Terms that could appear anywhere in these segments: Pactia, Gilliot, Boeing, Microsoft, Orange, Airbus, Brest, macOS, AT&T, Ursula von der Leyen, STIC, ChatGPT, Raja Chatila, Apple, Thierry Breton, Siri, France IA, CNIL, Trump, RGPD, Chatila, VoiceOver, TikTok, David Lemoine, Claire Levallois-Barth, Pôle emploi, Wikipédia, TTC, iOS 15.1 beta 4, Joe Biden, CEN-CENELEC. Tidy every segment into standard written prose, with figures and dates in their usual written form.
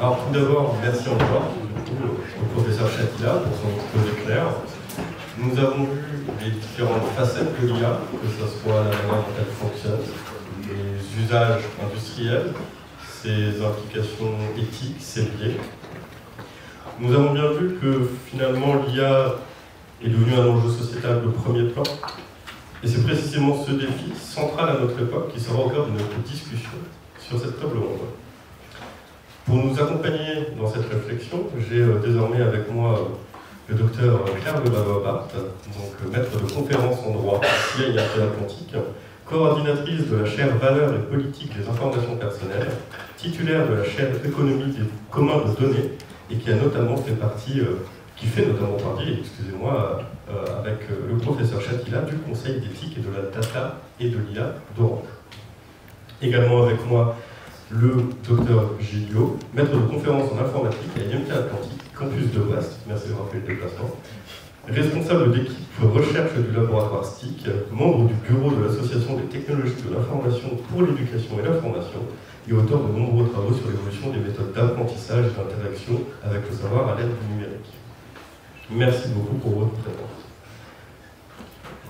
Alors tout d'abord, merci encore au professeur Chatila pour son projet clair. Nous avons vu les différentes facettes de l'IA, que ce soit la manière dont elle fonctionne, les usages industriels, ses implications éthiques, ses biais. Nous avons bien vu que finalement l'IA est devenue un enjeu sociétal de premier plan. Et c'est précisément ce défi central à notre époque qui sera au cœur de notre discussion sur cette table ronde. Pour nous accompagner dans cette réflexion, j'ai désormais avec moi le docteur Claire Levallois-Barth, donc maître de conférence en droit à IMT Atlantique, coordinatrice de la chaire Valeurs et Politique des Informations Personnelles, titulaire de la chaire Économie des communs de données, et qui a notamment fait partie, avec le professeur Chatila du Conseil d'éthique et de la data et de l'IA d'Orange. Également avec moi, le docteur Gilliot, maître de conférence en informatique à IMT Atlantique, campus de Brest, merci d'avoir fait le déplacement, responsable d'équipe recherche du laboratoire STIC, membre du bureau de l'Association des technologies de l'information pour l'éducation et la formation, et auteur de nombreux travaux sur l'évolution des méthodes d'apprentissage et d'interaction avec le savoir à l'aide du numérique. Merci beaucoup pour votre présence.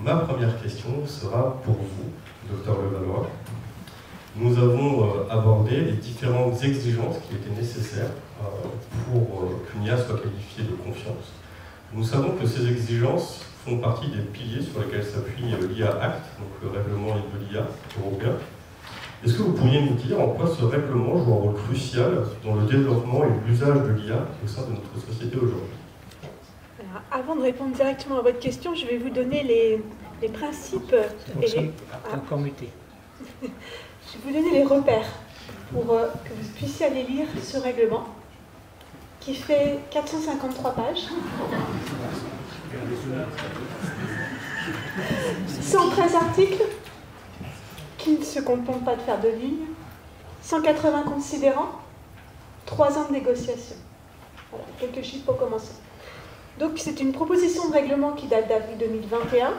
Ma première question sera pour vous, docteur Levallois. Nous avons abordé les différentes exigences qui étaient nécessaires pour qu'une IA soit qualifiée de confiance. Nous savons que ces exigences font partie des piliers sur lesquels s'appuie l'IA Act, donc le règlement de l'IA européen. Est-ce que vous pourriez nous dire en quoi ce règlement joue un rôle crucial dans le développement et l'usage de l'IA au sein de notre société aujourd'hui? Alors, avant de répondre directement à votre question, je vais vous donner les principes et les... Je vais vous donner les repères pour que vous puissiez aller lire ce règlement, qui fait 453 pages, 113 articles, qui ne se contentent pas de faire deux lignes, 180 considérants, 3 ans de négociation. Voilà, quelques chiffres pour commencer. Donc c'est une proposition de règlement qui date d'avril 2021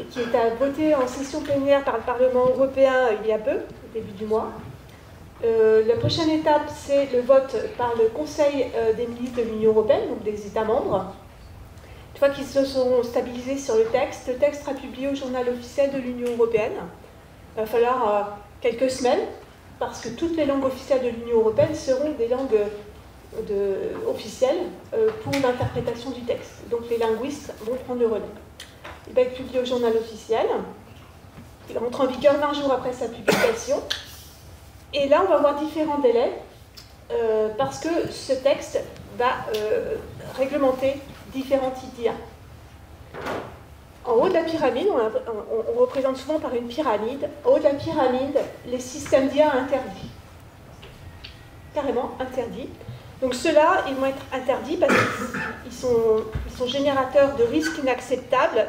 et qui est à voter en session plénière par le Parlement européen il y a peu, au début du mois. La prochaine étape, c'est le vote par le Conseil des ministres de l'Union européenne, donc des États membres. Une fois qu'ils se seront stabilisés sur le texte sera publié au journal officiel de l'Union européenne. Il va falloir quelques semaines, parce que toutes les langues officielles de l'Union européenne seront des langues officielles pour l'interprétation du texte. Donc les linguistes vont prendre le relais. Il va être publié au journal officiel. Il rentre en vigueur 20 jours après sa publication. Et là, on va avoir différents délais, parce que ce texte va réglementer différents types d'IA. En haut de la pyramide, on représente souvent par une pyramide, en haut de la pyramide, les systèmes d'IA interdits. Carrément interdits. Donc ceux-là, ils vont être interdits parce qu'ils sont générateurs de risques inacceptables,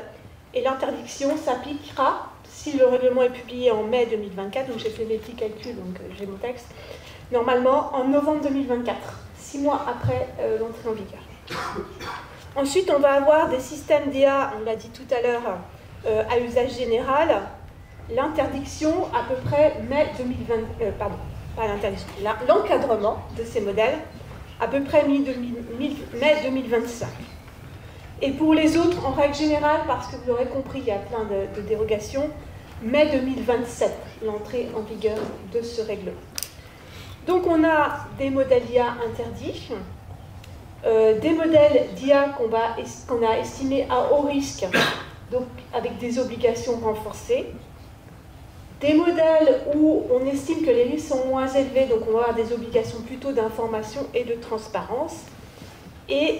et l'interdiction s'appliquera. Si le règlement est publié en mai 2024, donc j'ai fait mes petits calculs, donc j'ai mon texte, normalement en novembre 2024, 6 mois après l'entrée en vigueur. Ensuite, on va avoir des systèmes d'IA, on l'a dit tout à l'heure, à usage général. L'interdiction à peu près mai 2020, pardon, pas l'interdiction, l'encadrement de ces modèles, à peu près mai 2025. Et pour les autres, en règle générale, parce que vous l'aurez compris, il y a plein de dérogations, mai 2027, l'entrée en vigueur de ce règlement. Donc on a des modèles d'IA interdits, des modèles d'IA qu'on a estimés à haut risque, donc avec des obligations renforcées, des modèles où on estime que les risques sont moins élevés, donc on va avoir des obligations plutôt d'information et de transparence, et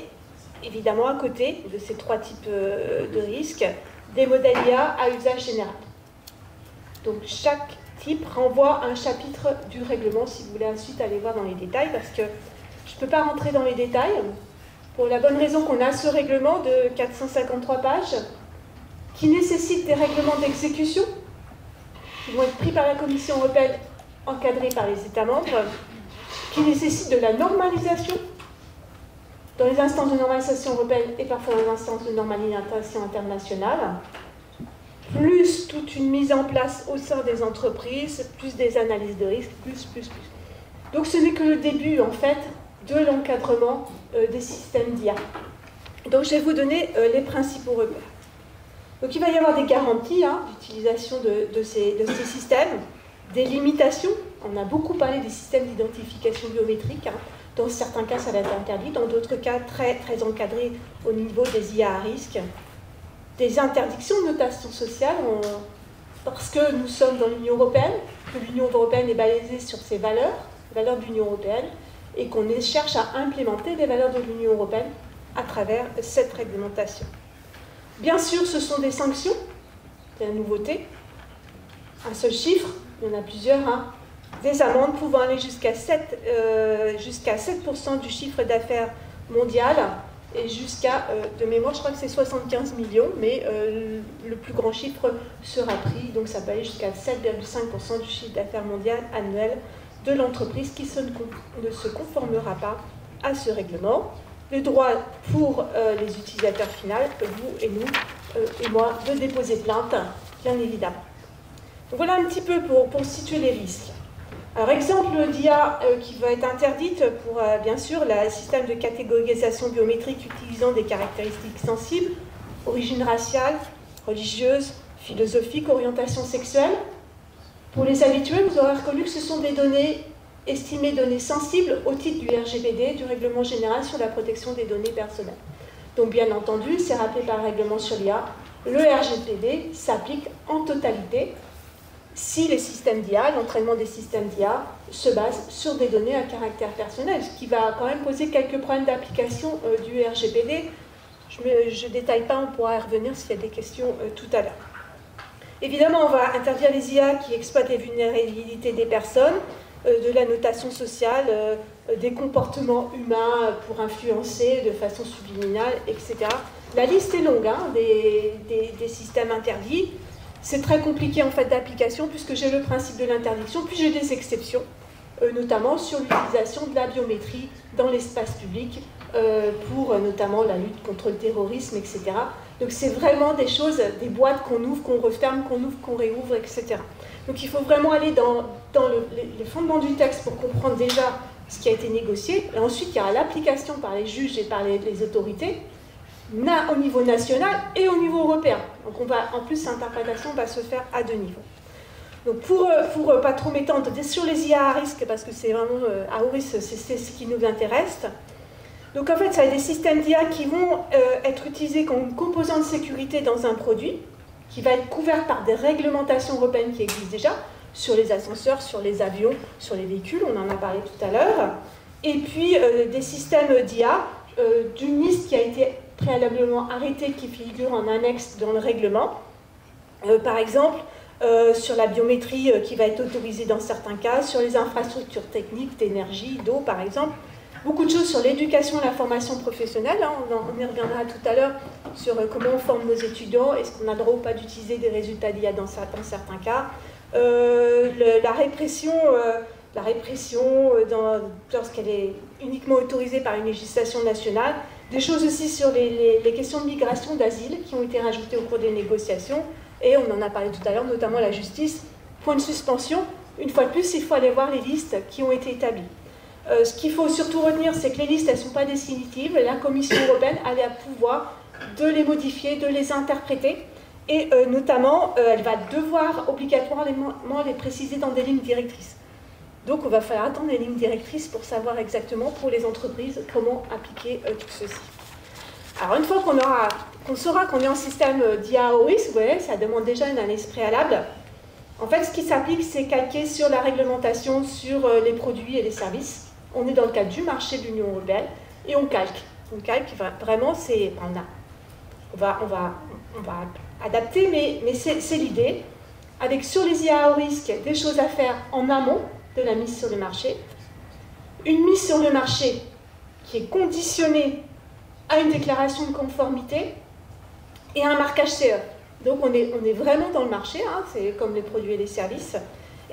évidemment, à côté de ces 3 types de risques, des modèles IA à usage général. Donc chaque type renvoie à un chapitre du règlement, si vous voulez ensuite aller voir dans les détails, parce que je ne peux pas rentrer dans les détails, pour la bonne raison qu'on a ce règlement de 453 pages, qui nécessite des règlements d'exécution, qui vont être pris par la Commission européenne, encadrés par les États membres, qui nécessitent de la normalisation, dans les instances de normalisation européenne et parfois dans les instances de normalisation internationale, plus toute une mise en place au sein des entreprises, plus des analyses de risque, plus. Donc ce n'est que le début, en fait, de l'encadrement des systèmes d'IA. Donc je vais vous donner les principaux repères. Donc il va y avoir des garanties d'utilisation de ces systèmes, des limitations. On a beaucoup parlé des systèmes d'identification biométrique. Dans certains cas, ça va être interdit. Dans d'autres cas, très, très encadré au niveau des IA à risque. Des interdictions de notation sociale, parce que nous sommes dans l'Union européenne, que l'Union européenne est basée sur ses valeurs, les valeurs de l'Union européenne, et qu'on cherche à implémenter les valeurs de l'Union européenne à travers cette réglementation. Bien sûr, ce sont des sanctions, c'est la nouveauté. Un seul chiffre, il y en a plusieurs, des amendes pouvant aller jusqu'à 7% du chiffre d'affaires mondial, et jusqu'à, de mémoire, je crois que c'est 75 millions, mais le plus grand chiffre sera pris, donc ça peut aller jusqu'à 7,5% du chiffre d'affaires mondial annuel de l'entreprise qui ne se conformera pas à ce règlement. Le droit pour les utilisateurs finaux, vous et nous, et moi, de déposer plainte, bien évidemment. Donc voilà un petit peu pour situer les risques. Alors, exemple d'IA qui va être interdite pour, bien sûr, le système de catégorisation biométrique utilisant des caractéristiques sensibles, origine raciale, religieuse, philosophique, orientation sexuelle. Pour les habitués, vous aurez reconnu que ce sont des données estimées données sensibles au titre du RGPD, du Règlement général sur la protection des données personnelles. Donc, bien entendu, c'est rappelé par le règlement sur l'IA, le RGPD s'applique en totalité si les systèmes d'IA, l'entraînement des systèmes d'IA, se base sur des données à caractère personnel, ce qui va quand même poser quelques problèmes d'application du RGPD. Je ne détaille pas, on pourra y revenir s'il y a des questions tout à l'heure. Évidemment, on va interdire les IA qui exploitent les vulnérabilités des personnes, de la notation sociale, des comportements humains pour influencer de façon subliminale, etc. La liste est longue des systèmes interdits. C'est très compliqué en fait d'application puisque j'ai le principe de l'interdiction, puis j'ai des exceptions, notamment sur l'utilisation de la biométrie dans l'espace public pour notamment la lutte contre le terrorisme, etc. Donc c'est vraiment des choses, des boîtes qu'on ouvre, qu'on referme, qu'on ouvre, qu'on réouvre, etc. Donc il faut vraiment aller dans les fondements du texte pour comprendre déjà ce qui a été négocié. Et ensuite il y a l'application par les juges et par les autorités, au niveau national et au niveau européen. Donc on va, en plus, l'interprétation va se faire à deux niveaux. Donc pour ne pas trop m'étendre sur les IA à risque, parce que c'est vraiment à haut risque, c'est ce qui nous intéresse. Donc en fait, ça va être des systèmes d'IA qui vont être utilisés comme composant de sécurité dans un produit, qui va être couvert par des réglementations européennes qui existent déjà, sur les ascenseurs, sur les avions, sur les véhicules, on en a parlé tout à l'heure. Et puis des systèmes d'IA d'une liste qui a été préalablement arrêté qui figure en annexe dans le règlement. Par exemple, sur la biométrie qui va être autorisée dans certains cas, sur les infrastructures techniques d'énergie, d'eau par exemple. Beaucoup de choses sur l'éducation et la formation professionnelle. On y reviendra tout à l'heure sur comment on forme nos étudiants, est-ce qu'on a le droit ou pas d'utiliser des résultats d'IA dans certains cas. La répression lorsqu'elle est uniquement autorisée par une législation nationale. Des choses aussi sur les questions de migration, d'asile, qui ont été rajoutées au cours des négociations. Et on en a parlé tout à l'heure, notamment la justice. Point de suspension, une fois de plus, il faut aller voir les listes qui ont été établies. Ce qu'il faut surtout retenir, c'est que les listes, elles ne sont pas définitives. La Commission européenne a le pouvoir de les modifier, de les interpréter. Et notamment, elle va devoir obligatoirement les préciser dans des lignes directrices. Donc, on va falloir attendre les lignes directrices pour savoir exactement, pour les entreprises, comment appliquer tout ceci. Alors, une fois qu'on saura qu'on est en système d'IA au risque, vous voyez, ça demande déjà une analyse préalable. En fait, ce qui s'applique, c'est calqué sur la réglementation, sur les produits et les services. On est dans le cadre du marché de l'Union européenne et on calque. On calque, vraiment, c'est... On va adapter, mais c'est l'idée. Avec, sur les IA au risque, des choses à faire en amont, de la mise sur le marché, une mise sur le marché qui est conditionnée à une déclaration de conformité et à un marquage CE. Donc on est vraiment dans le marché, c'est comme les produits et les services,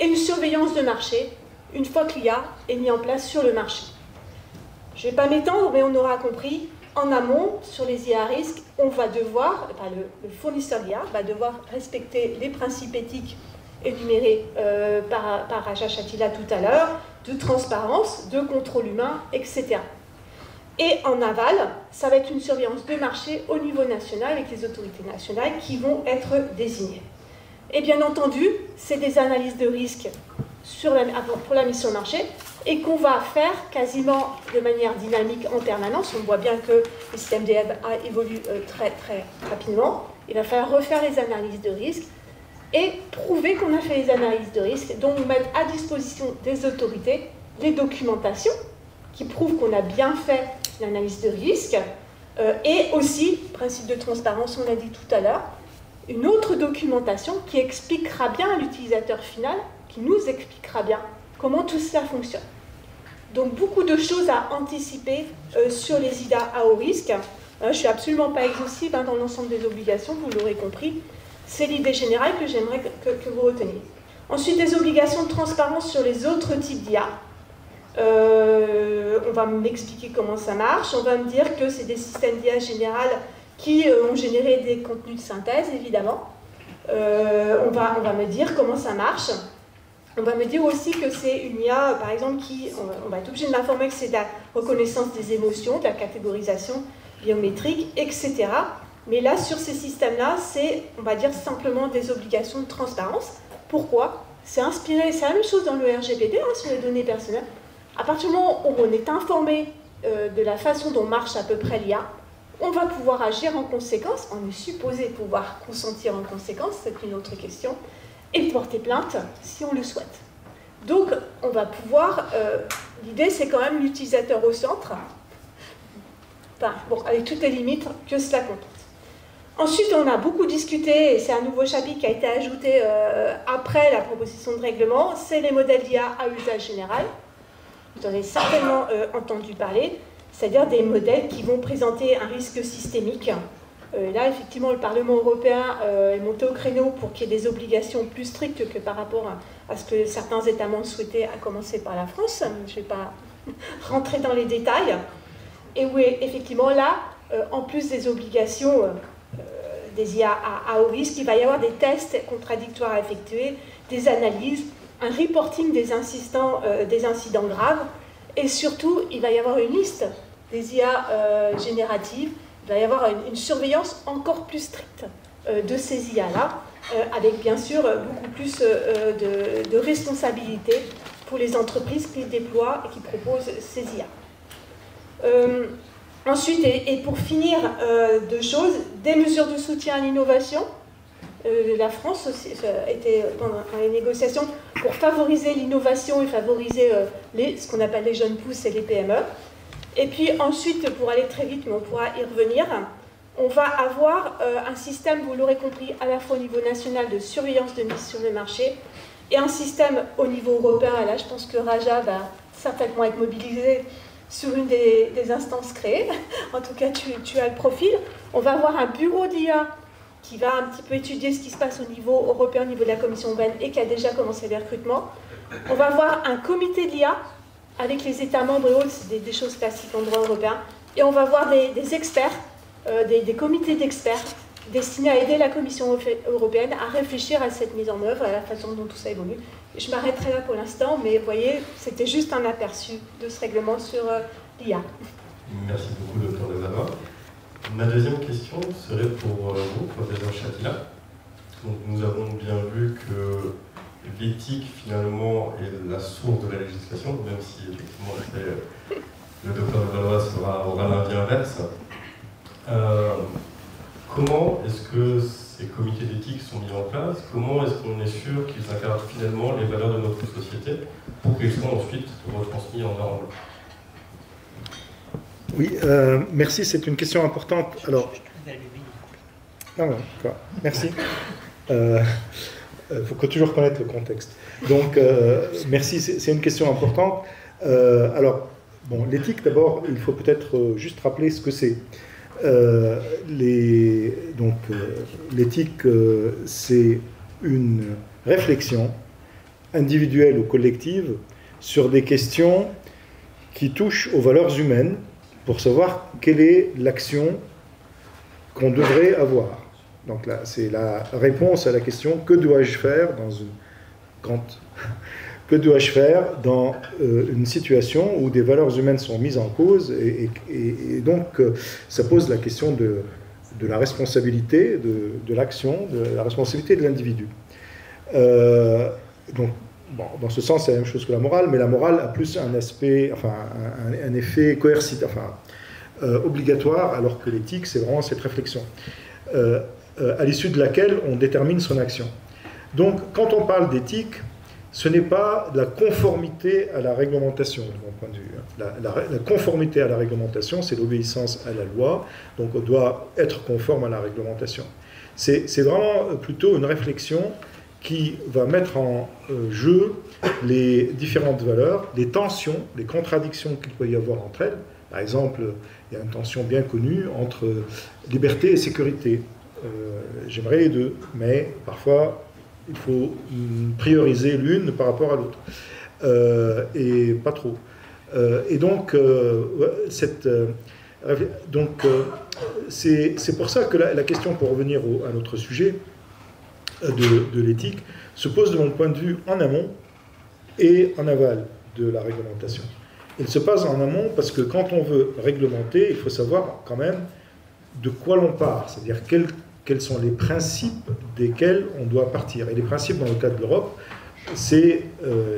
et une surveillance de marché une fois que l'IA est mise en place sur le marché. Je ne vais pas m'étendre, mais on aura compris, en amont, sur les IA à risque, on va devoir, le fournisseur d'IA va devoir respecter les principes éthiques énumérés par Chatila tout à l'heure, de transparence, de contrôle humain, etc. Et en aval, ça va être une surveillance de marché au niveau national avec les autorités nationales qui vont être désignées. Et bien entendu, c'est des analyses de risque pour la mise sur le marché et qu'on va faire quasiment de manière dynamique en permanence. On voit bien que le système des hubs évolue très rapidement. Il va falloir refaire les analyses de risque et prouver qu'on a fait les analyses de risque, donc mettre à disposition des autorités les documentations qui prouvent qu'on a bien fait l'analyse de risque, et aussi, principe de transparence, on l'a dit tout à l'heure, une autre documentation qui expliquera bien à l'utilisateur final, qui nous expliquera bien comment tout cela fonctionne. Donc beaucoup de choses à anticiper sur les IDA à haut risque. Je ne suis absolument pas exhaustive dans l'ensemble des obligations, vous l'aurez compris. C'est l'idée générale que j'aimerais que vous reteniez. Ensuite, des obligations de transparence sur les autres types d'IA. On va m'expliquer comment ça marche. On va me dire que c'est des systèmes d'IA générales qui ont généré des contenus de synthèse, évidemment. On va me dire comment ça marche. On va me dire aussi que c'est une IA, par exemple, qui... On va être obligé de m'informer que c'est de la reconnaissance des émotions, de la catégorisation biométrique, etc. Mais là, sur ces systèmes-là, c'est, on va dire, simplement des obligations de transparence. Pourquoi? C'est inspiré, c'est la même chose dans le RGPD, hein, sur les données personnelles. À partir du moment où on est informé de la façon dont marche à peu près l'IA, on va pouvoir agir en conséquence, on est supposé pouvoir consentir en conséquence, c'est une autre question, et porter plainte si on le souhaite. Donc, on va pouvoir... l'idée, c'est quand même l'utilisateur au centre, enfin, bon, avec toutes les limites que cela comporte. Ensuite, on a beaucoup discuté, et c'est un nouveau chapitre qui a été ajouté après la proposition de règlement, c'est les modèles d'IA à usage général. Vous en avez certainement entendu parler, c'est-à-dire des modèles qui vont présenter un risque systémique. Là, effectivement, le Parlement européen est monté au créneau pour qu'il y ait des obligations plus strictes que par rapport à ce que certains États membres souhaitaient, à commencer par la France. Je ne vais pas rentrer dans les détails. Et oui, effectivement, là, en plus des obligations des IA à haut risque, il va y avoir des tests contradictoires à effectuer, des analyses, un reporting des incidents graves, et surtout, il va y avoir une liste des IA génératives, il va y avoir une surveillance encore plus stricte de ces IA-là, avec bien sûr beaucoup plus de responsabilités pour les entreprises qui déploient et qui proposent ces IA. Ensuite, et pour finir, deux choses, des mesures de soutien à l'innovation. La France aussi, était dans les négociations pour favoriser l'innovation et favoriser ce qu'on appelle les jeunes pousses et les PME. Et puis ensuite, pour aller très vite, mais on pourra y revenir, on va avoir un système, vous l'aurez compris, à la fois au niveau national de surveillance de mise sur le marché et un système au niveau européen. Et là, je pense que Raja va certainement être mobilisé sur une des instances créées. En tout cas, tu as le profil. On va avoir un bureau d'IA qui va un petit peu étudier ce qui se passe au niveau européen, au niveau de la Commission européenne, et qui a déjà commencé les recrutements. On va avoir un comité de l'IA avec les États membres et autres, c'est des choses classiques en droit européen. Et on va avoir des experts, des comités d'experts destinés à aider la Commission européenne à réfléchir à cette mise en œuvre, à la façon dont tout ça évolue. Je m'arrêterai là pour l'instant, mais vous voyez, c'était juste un aperçu de ce règlement sur l'IA. Merci beaucoup, docteur Levallois. Ma deuxième question serait pour vous, professeur Chatila. Donc, nous avons bien vu que l'éthique, finalement, est la source de la législation, même si, effectivement, le docteur Levallois aura l'avis inverse. Comment est-ce que ces comités d'éthique sont mis en place? Comment est-ce qu'on est sûr qu'ils incarnent finalement les valeurs de notre société pour qu'ils soient ensuite retransmis en normes? Oui, merci, c'est une question importante. Alors, merci. Il faut toujours connaître le contexte. Donc, merci, c'est une question importante. Alors, bon, l'éthique, d'abord, il faut peut-être juste rappeler ce que c'est. L'éthique, c'est une réflexion individuelle ou collective sur des questions qui touchent aux valeurs humaines, pour savoir quelle est l'action qu'on devrait avoir. Donc là, c'est la réponse à la question « Que dois-je faire » Que dois-je faire dans une situation où des valeurs humaines sont mises en cause et donc ça pose la question de la responsabilité de l'action, de la responsabilité de l'individu. Donc, bon, dans ce sens, c'est la même chose que la morale, mais la morale a plus un aspect, enfin, un effet coercitif, enfin, obligatoire, alors que l'éthique, c'est vraiment cette réflexion, à l'issue de laquelle on détermine son action. Donc, quand on parle d'éthique, ce n'est pas la conformité à la réglementation, de mon point de vue. La conformité à la réglementation, c'est l'obéissance à la loi, donc on doit être conforme à la réglementation. C'est vraiment plutôt une réflexion qui va mettre en jeu les différentes valeurs, les tensions, les contradictions qu'il peut y avoir entre elles. Par exemple, il y a une tension bien connue entre liberté et sécurité. J'aimerais les deux, mais parfois il faut prioriser l'une par rapport à l'autre, et pas trop. Et donc, c'est pour ça que la question, pour revenir à notre sujet de l'éthique, se pose de mon point de vue en amont et en aval de la réglementation. Elle se passe en amont parce que quand on veut réglementer, il faut savoir quand même de quoi l'on part, c'est-à-dire quels sont les principes desquels on doit partir. Et les principes, dans le cadre de l'Europe, c'est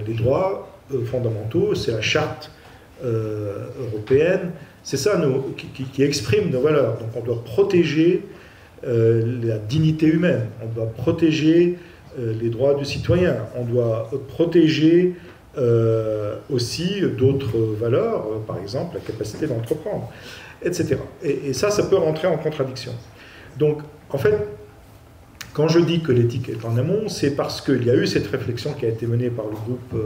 les droits fondamentaux, c'est la charte européenne, c'est ça qui exprime nos valeurs. Donc on doit protéger la dignité humaine, on doit protéger les droits du citoyen, on doit protéger aussi d'autres valeurs, par exemple la capacité d'entreprendre, etc. Et ça peut rentrer en contradiction. Donc, en fait, quand je dis que l'éthique est en amont, c'est parce qu'il y a eu cette réflexion qui a été menée par le groupe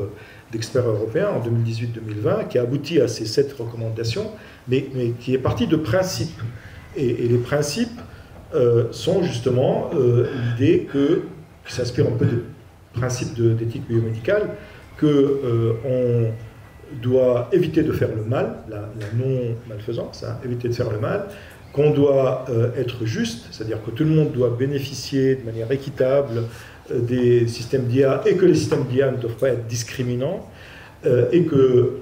d'experts européens en 2018-2020, qui a abouti à ces 7 recommandations, mais qui est partie de principes. Et les principes sont justement l'idée qui s'inspire un peu des principes d'éthique biomédicale, qu'on doit éviter de faire le mal, la non-malfaisance, hein, éviter de faire le mal, qu'on doit être juste, c'est-à-dire que tout le monde doit bénéficier de manière équitable des systèmes d'IA et que les systèmes d'IA ne doivent pas être discriminants, et que,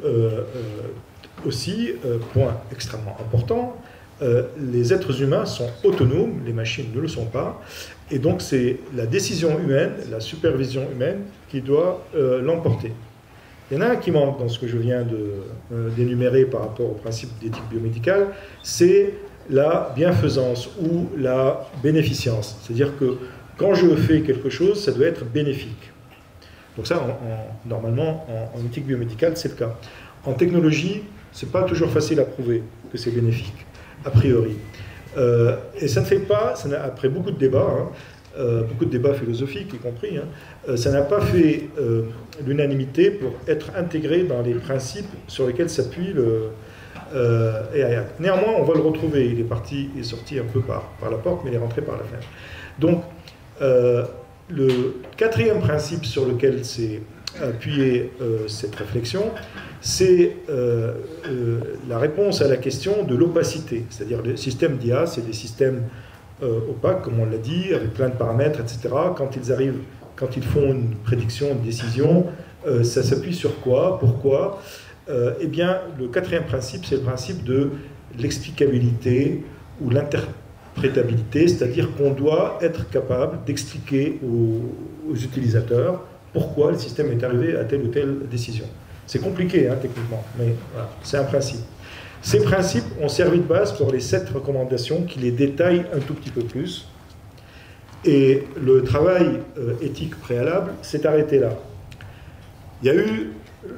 aussi, point extrêmement important, les êtres humains sont autonomes, les machines ne le sont pas, et donc c'est la décision humaine, la supervision humaine qui doit l'emporter. Il y en a un qui manque dans ce que je viens d'énumérer par rapport au principe d'éthique biomédicale, c'est la bienfaisance ou la bénéficience. C'est-à-dire que quand je fais quelque chose, ça doit être bénéfique. Donc ça, normalement, en éthique biomédicale, c'est le cas. En technologie, c'est pas toujours facile à prouver que c'est bénéfique, a priori. Et ça ne fait pas, après beaucoup de débats, hein, beaucoup de débats philosophiques y compris, hein, ça n'a pas fait l'unanimité pour être intégré dans les principes sur lesquels s'appuie le AI. Néanmoins, on va le retrouver. Il est sorti un peu par la porte, mais il est rentré par la fenêtre. Donc, le quatrième principe sur lequel s'est appuyée cette réflexion, c'est la réponse à la question de l'opacité. C'est-à-dire, le système d'IA, c'est des systèmes opaques, comme on l'a dit, avec plein de paramètres, etc. Quand ils font une prédiction, une décision, ça s'appuie sur quoi? Pourquoi? Eh bien, le quatrième principe, c'est le principe de l'explicabilité ou l'interprétabilité, c'est-à-dire qu'on doit être capable d'expliquer aux utilisateurs pourquoi le système est arrivé à telle ou telle décision. C'est compliqué, hein, techniquement, mais voilà, c'est un principe. Ces principes ont servi de base pour les 7 recommandations qui les détaillent un tout petit peu plus. Et le travail éthique préalable s'est arrêté là. Il y a eu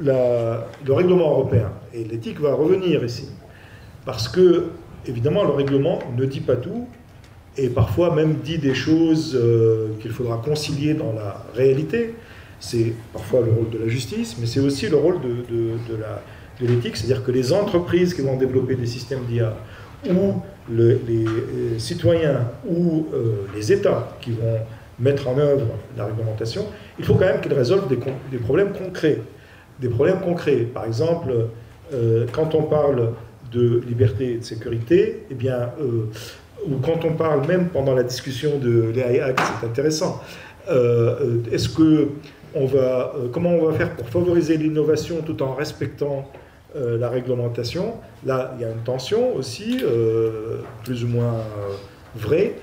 le règlement européen, et l'éthique va revenir ici, parce que évidemment le règlement ne dit pas tout, et parfois même dit des choses qu'il faudra concilier dans la réalité. C'est parfois le rôle de la justice, mais c'est aussi le rôle de l'éthique, c'est-à-dire que les entreprises qui vont développer des systèmes d'IA, ou les citoyens, ou les États qui vont mettre en œuvre la réglementation, il faut quand même qu'ils résolvent des problèmes concrets. Des problèmes concrets. Par exemple, quand on parle de liberté et de sécurité, eh bien, ou quand on parle même pendant la discussion de l'AI Act, c'est intéressant. Est-ce que comment on va faire pour favoriser l'innovation tout en respectant la réglementation. Là, il y a une tension aussi, plus ou moins vraie.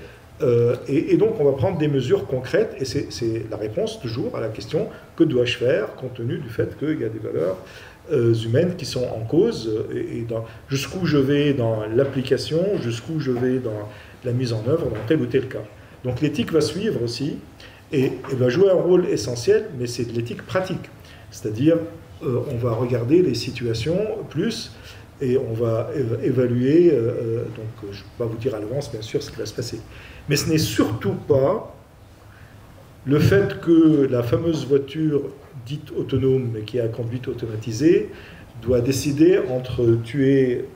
Et donc, on va prendre des mesures concrètes. Et c'est la réponse toujours à la question « Que dois-je faire ?» compte tenu du fait qu'il y a des valeurs humaines qui sont en cause. Et jusqu'où je vais dans l'application, jusqu'où je vais dans la mise en œuvre dans tel ou tel cas. Donc l'éthique va suivre aussi et va jouer un rôle essentiel, mais c'est de l'éthique pratique. C'est-à-dire, on va regarder les situations plus... Et on va évaluer, donc je ne vais pas vous dire à l'avance bien sûr ce qui va se passer. Mais ce n'est surtout pas le fait que la fameuse voiture dite autonome, mais qui a conduite automatisée, doit décider entre tuer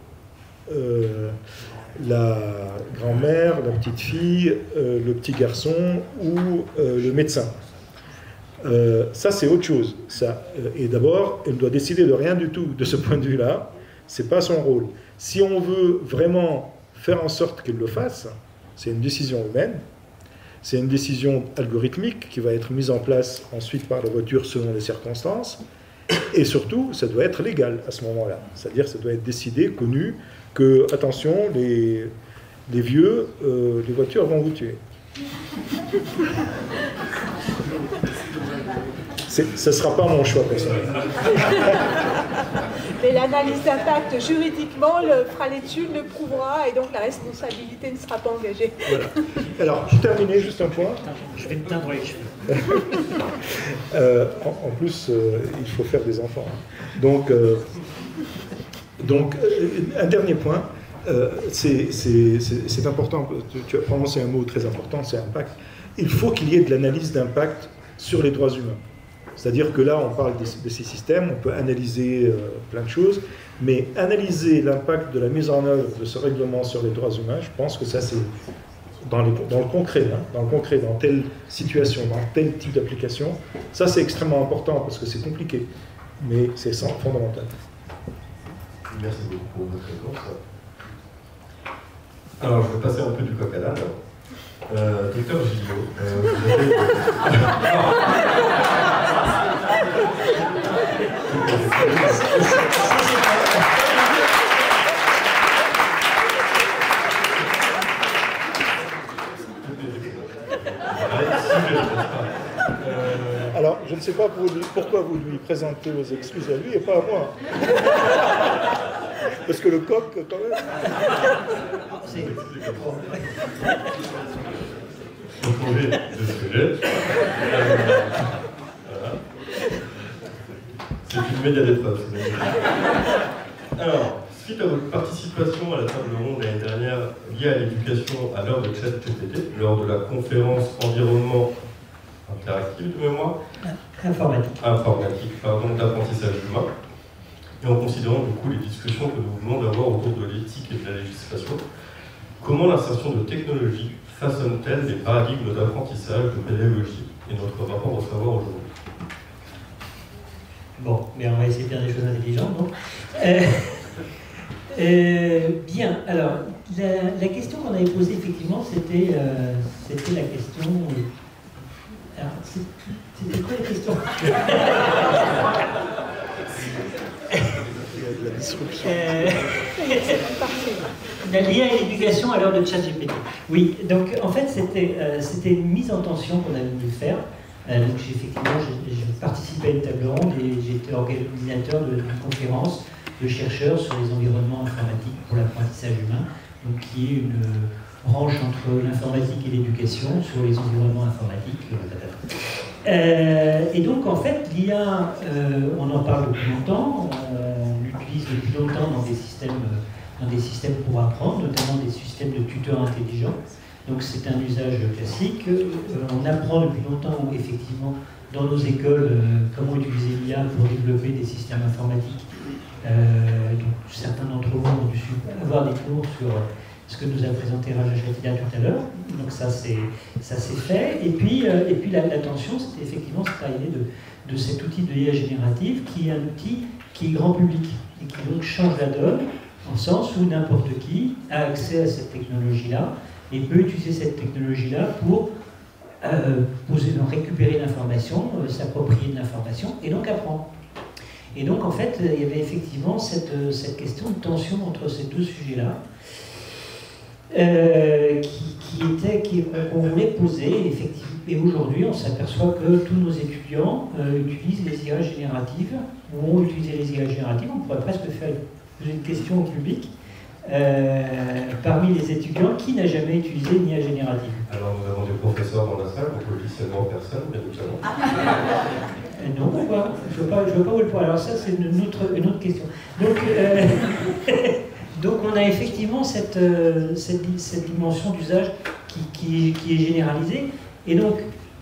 la grand-mère, la petite fille, le petit garçon ou le médecin. Ça c'est autre chose. Ça, et d'abord, elle ne doit décider de rien du tout de ce point de vue-là. Ce n'est pas son rôle. Si on veut vraiment faire en sorte qu'il le fasse, c'est une décision humaine, c'est une décision algorithmique qui va être mise en place ensuite par la voiture selon les circonstances, et surtout, ça doit être légal à ce moment-là. C'est-à-dire ça doit être décidé, connu, que, attention, les vieux, les voitures vont vous tuer. Ce ne sera pas mon choix, personnel. Mais l'analyse d'impact juridiquement fera l'étude, le prouvera, et donc la responsabilité ne sera pas engagée. Voilà. Alors, je terminais juste un point. Je vais me teindre les cheveux. En plus, il faut faire des enfants. Hein. Donc un dernier point. C'est important. Tu as prononcé un mot très important, c'est impact. Il faut qu'il y ait de l'analyse d'impact sur les droits humains. C'est-à-dire que là, on parle de ces systèmes, on peut analyser plein de choses, mais analyser l'impact de la mise en œuvre de ce règlement sur les droits humains, je pense que ça, c'est dans le concret, hein, dans le concret, dans telle situation, dans tel type d'application. Ça, c'est extrêmement important parce que c'est compliqué, mais c'est fondamental. Merci beaucoup pour votre réponse. Alors, je vais passer un peu du coq à l'âne. Docteur Gilliot, alors, je ne sais pas pourquoi vous lui présentez vos excuses à lui et pas à moi. Parce que le coq, quand même... Retrouver des sujets. Voilà. C'est une méga d'épreuve. Alors, suite à votre participation à la table ronde l'année dernière liée à l'éducation à l'heure de ChatGPT, lors de la conférence environnement interactive de mémoire, informatique, pardon, d'apprentissage humain, et en considérant du coup les discussions que nous venons d'avoir autour de l'éthique et de la législation, comment l'insertion de technologies façonne-t-elle les paradigmes d'apprentissage, de pédagogie et notre rapport au savoir aujourd'hui? Bon, mais on va essayer de faire des choses intelligentes, non? Bien, alors, la question qu'on avait posée, effectivement, c'était la question... Alors, c'était quoi la question? La disruption. La l'IA et l'éducation à l'heure de ChatGPT. Oui, donc en fait c'était une mise en tension qu'on avait voulu faire. Donc effectivement, j'ai participé à une table ronde et j'étais organisateur d'une conférence de chercheurs sur les environnements informatiques pour l'apprentissage humain, donc qui est une branche entre l'informatique et l'éducation sur les environnements informatiques. Et donc en fait, l'IA, on en parle depuis longtemps, on l'utilise depuis longtemps dans des systèmes pour apprendre, notamment des systèmes de tuteurs intelligents. Donc c'est un usage classique. On apprend depuis longtemps, effectivement, dans nos écoles, comment utiliser l'IA pour développer des systèmes informatiques. Donc certains d'entre vous ont dû avoir des cours sur ce que nous a présenté Raja Chatila tout à l'heure. Donc ça, c'est fait. Et puis la tension, c'était effectivement cette idée de cet outil de l'IA générative, qui est un outil qui est grand public et qui donc change la donne, en sens où n'importe qui a accès à cette technologie-là et peut utiliser cette technologie-là pour récupérer l'information, s'approprier de l'information et donc apprendre. Et donc en fait, il y avait effectivement cette question de tension entre ces deux sujets-là qu'on voulait poser effectivement. Et aujourd'hui, on s'aperçoit que tous nos étudiants utilisent les IA génératives ou ont utilisé les IA génératives. On pourrait presque faire une question au public. Parmi les étudiants, qui n'a jamais utilisé une IA générative? Alors, nous avons des professeurs dans la salle, donc on dit seulement personne, mais nous savons. Non, pourquoi? Je ne veux pas vous le prendre. Alors ça, c'est une autre question. Donc, donc on a effectivement cette dimension d'usage qui est généralisée. Et donc,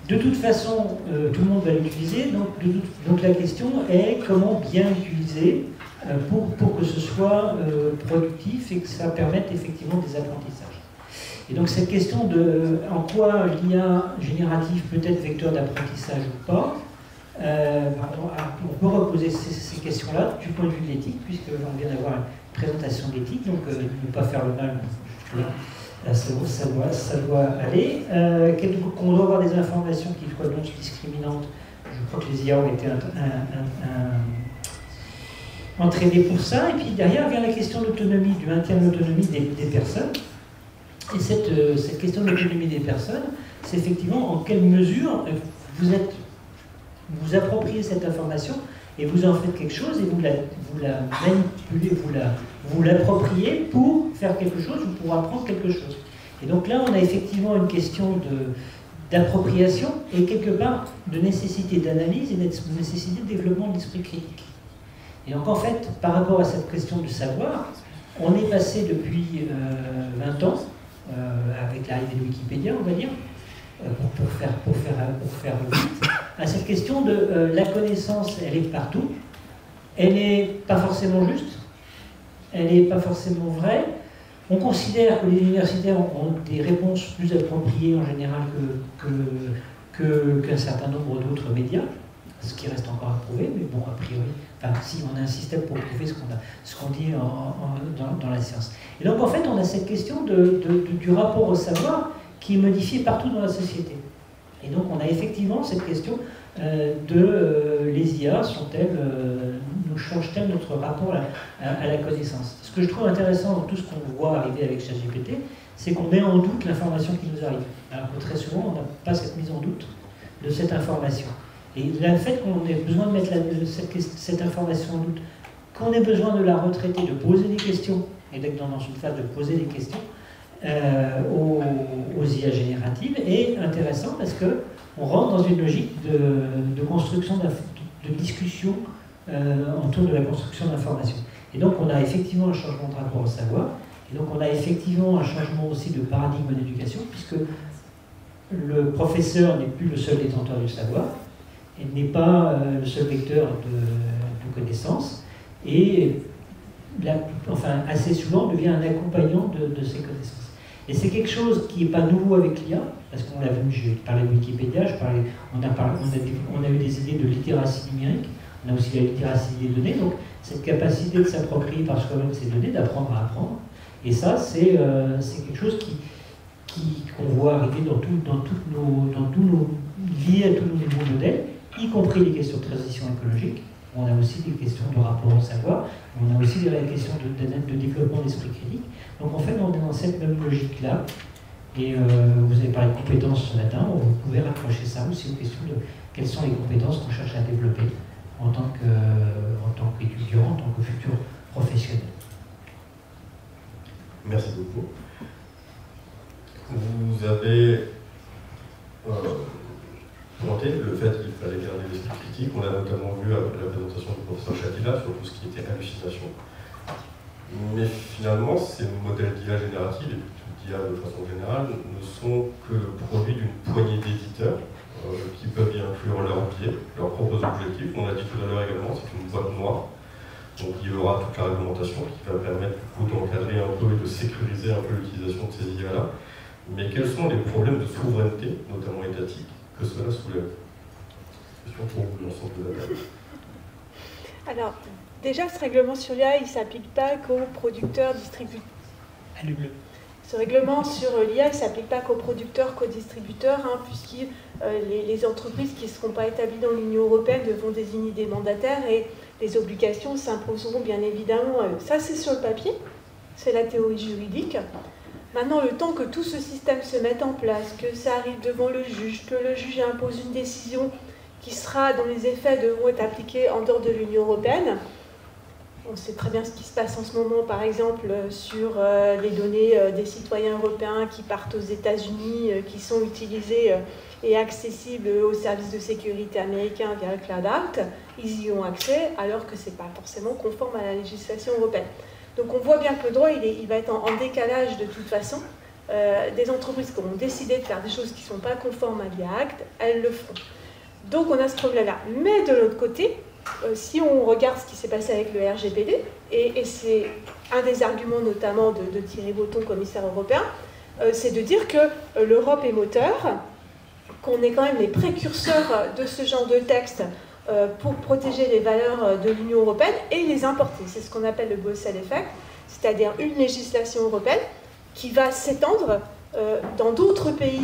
de toute façon, tout le monde va l'utiliser. Donc la question est comment bien l'utiliser pour que ce soit productif et que ça permette effectivement des apprentissages. Et donc cette question de en quoi l'IA générative peut être vecteur d'apprentissage ou pas, on peut reposer ces questions-là du point de vue de l'éthique, puisque on vient d'avoir une présentation d'éthique, donc ne pas faire le mal. Là, ça doit aller. Qu'on doit avoir des informations qui soient non discriminantes. Je crois que les IA ont été entraînés pour ça. Et puis derrière vient la question de l'autonomie, du maintien de l'autonomie des personnes. Et cette question de l'autonomie des personnes, c'est effectivement en quelle mesure vous appropriez cette information et vous en faites quelque chose et vous la manipulez, vous l'appropriez pour faire quelque chose ou pour apprendre quelque chose. Et donc là, on a effectivement une question d'appropriation et quelque part de nécessité d'analyse et de nécessité de développement de l'esprit critique. Et donc en fait, par rapport à cette question du savoir, on est passé depuis 20 ans, avec l'arrivée de Wikipédia, on va dire, pour faire vite, à cette question de la connaissance, elle est partout, elle n'est pas forcément juste, elle n'est pas forcément vraie. On considère que les universitaires ont des réponses plus appropriées en général qu'un certain nombre d'autres médias, ce qui reste encore à prouver, mais bon, a priori, enfin, si on a un système pour prouver ce qu'on dit dans la science. Et donc en fait, on a cette question du rapport au savoir qui est modifié partout dans la société. Et donc on a effectivement cette question les IA sont-elles... change-t-elle notre rapport à la connaissance? Ce que je trouve intéressant dans tout ce qu'on voit arriver avec ChatGPT, c'est qu'on met en doute l'information qui nous arrive. Alors que très souvent, on n'a pas cette mise en doute de cette information. Et le fait qu'on ait besoin de mettre cette information en doute, qu'on ait besoin de la retraiter, de poser des questions, et d'être dans une phase de poser des questions aux IA génératives, est intéressant parce qu'on rentre dans une logique de construction, de discussion, autour de la construction d'informations. Et donc on a effectivement un changement de rapport au savoir, et donc on a effectivement un changement aussi de paradigme d'éducation, puisque le professeur n'est plus le seul détenteur du savoir, il n'est pas le seul vecteur de connaissances, et assez souvent on devient un accompagnant de ces connaissances. Et c'est quelque chose qui n'est pas nouveau avec l'IA, parce qu'on l'a vu, je parlais de Wikipédia, on a eu des idées de littératie numérique, on a aussi la littératie des données, donc cette capacité de s'approprier par soi-même ces données, d'apprendre à apprendre. Et ça, c'est quelque chose qu'on voit arriver dans tous nos liés à tous nos nouveaux modèles, y compris les questions de transition écologique. On a aussi des questions de rapport au savoir, on a aussi des questions de développement d'esprit critique. Donc en fait, on est dans cette même logique-là. Et vous avez parlé de compétences ce matin, vous pouvez raccrocher ça aussi aux questions de quelles sont les compétences qu'on cherche à développer en tant qu'étudiant, en tant que futur professionnel. Merci beaucoup. Vous avez présenté le fait qu'il fallait garder l'esprit critique. On l'a notamment vu avec la présentation du professeur Chatila sur tout ce qui était hallucination. Mais finalement, ces modèles d'IA générative et d'IA de façon générale ne sont que le produit d'une poignée d'éditeurs qui peuvent y inclure leurs biais, leurs propres objectifs. On l'a dit tout à l'heure également, c'est une boîte noire. Donc il y aura toute la réglementation qui va permettre du coup d'encadrer un peu et de sécuriser un peu l'utilisation de ces IA-là. Mais quels sont les problèmes de souveraineté, notamment étatique, que cela soulève? Question pour vous, l'ensemble de la table. Alors, déjà, ce règlement sur l'IA, il ne s'applique pas qu'aux producteurs, distributeurs. Ce règlement sur l'IA ne s'applique pas qu'aux producteurs, qu'aux distributeurs, hein, puisque les entreprises qui ne seront pas établies dans l'Union européenne devront désigner des mandataires et les obligations s'imposeront bien évidemment à eux. Ça, c'est sur le papier, c'est la théorie juridique. Maintenant, le temps que tout ce système se mette en place, que ça arrive devant le juge, que le juge impose une décision qui sera, dans les effets, devront être appliquées en dehors de l'Union européenne. On sait très bien ce qui se passe en ce moment, par exemple, sur les données des citoyens européens qui partent aux États-Unis, qui sont utilisées et accessibles aux services de sécurité américains via le Cloud Act. Ils y ont accès, alors que ce n'est pas forcément conforme à la législation européenne. Donc on voit bien que le droit, il va être en décalage de toute façon. Des entreprises qui ont décidé de faire des choses qui ne sont pas conformes à l'IA Act, elles le font. Donc on a ce problème-là. Mais de l'autre côté, si on regarde ce qui s'est passé avec le RGPD, et c'est un des arguments notamment de Thierry Breton, commissaire européen, c'est de dire que l'Europe est moteur, qu'on est quand même les précurseurs de ce genre de texte pour protéger les valeurs de l'Union européenne et les importer. C'est ce qu'on appelle le Bruxelles Effect, c'est-à-dire une législation européenne qui va s'étendre dans d'autres pays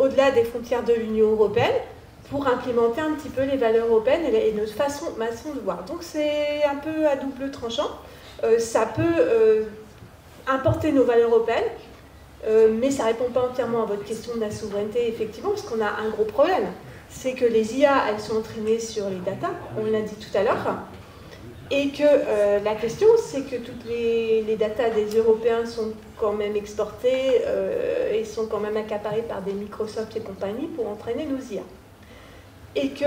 au-delà des frontières de l'Union européenne, pour implémenter un petit peu les valeurs européennes et notre façon de voir. Donc c'est un peu à double tranchant. Ça peut importer nos valeurs européennes, mais ça ne répond pas entièrement à votre question de la souveraineté, effectivement, parce qu'on a un gros problème. C'est que les IA, elles sont entraînées sur les data, on l'a dit tout à l'heure, et que la question, c'est que toutes les data des Européens sont quand même exportées et sont quand même accaparées par des Microsoft et compagnie pour entraîner nos IA. Et que,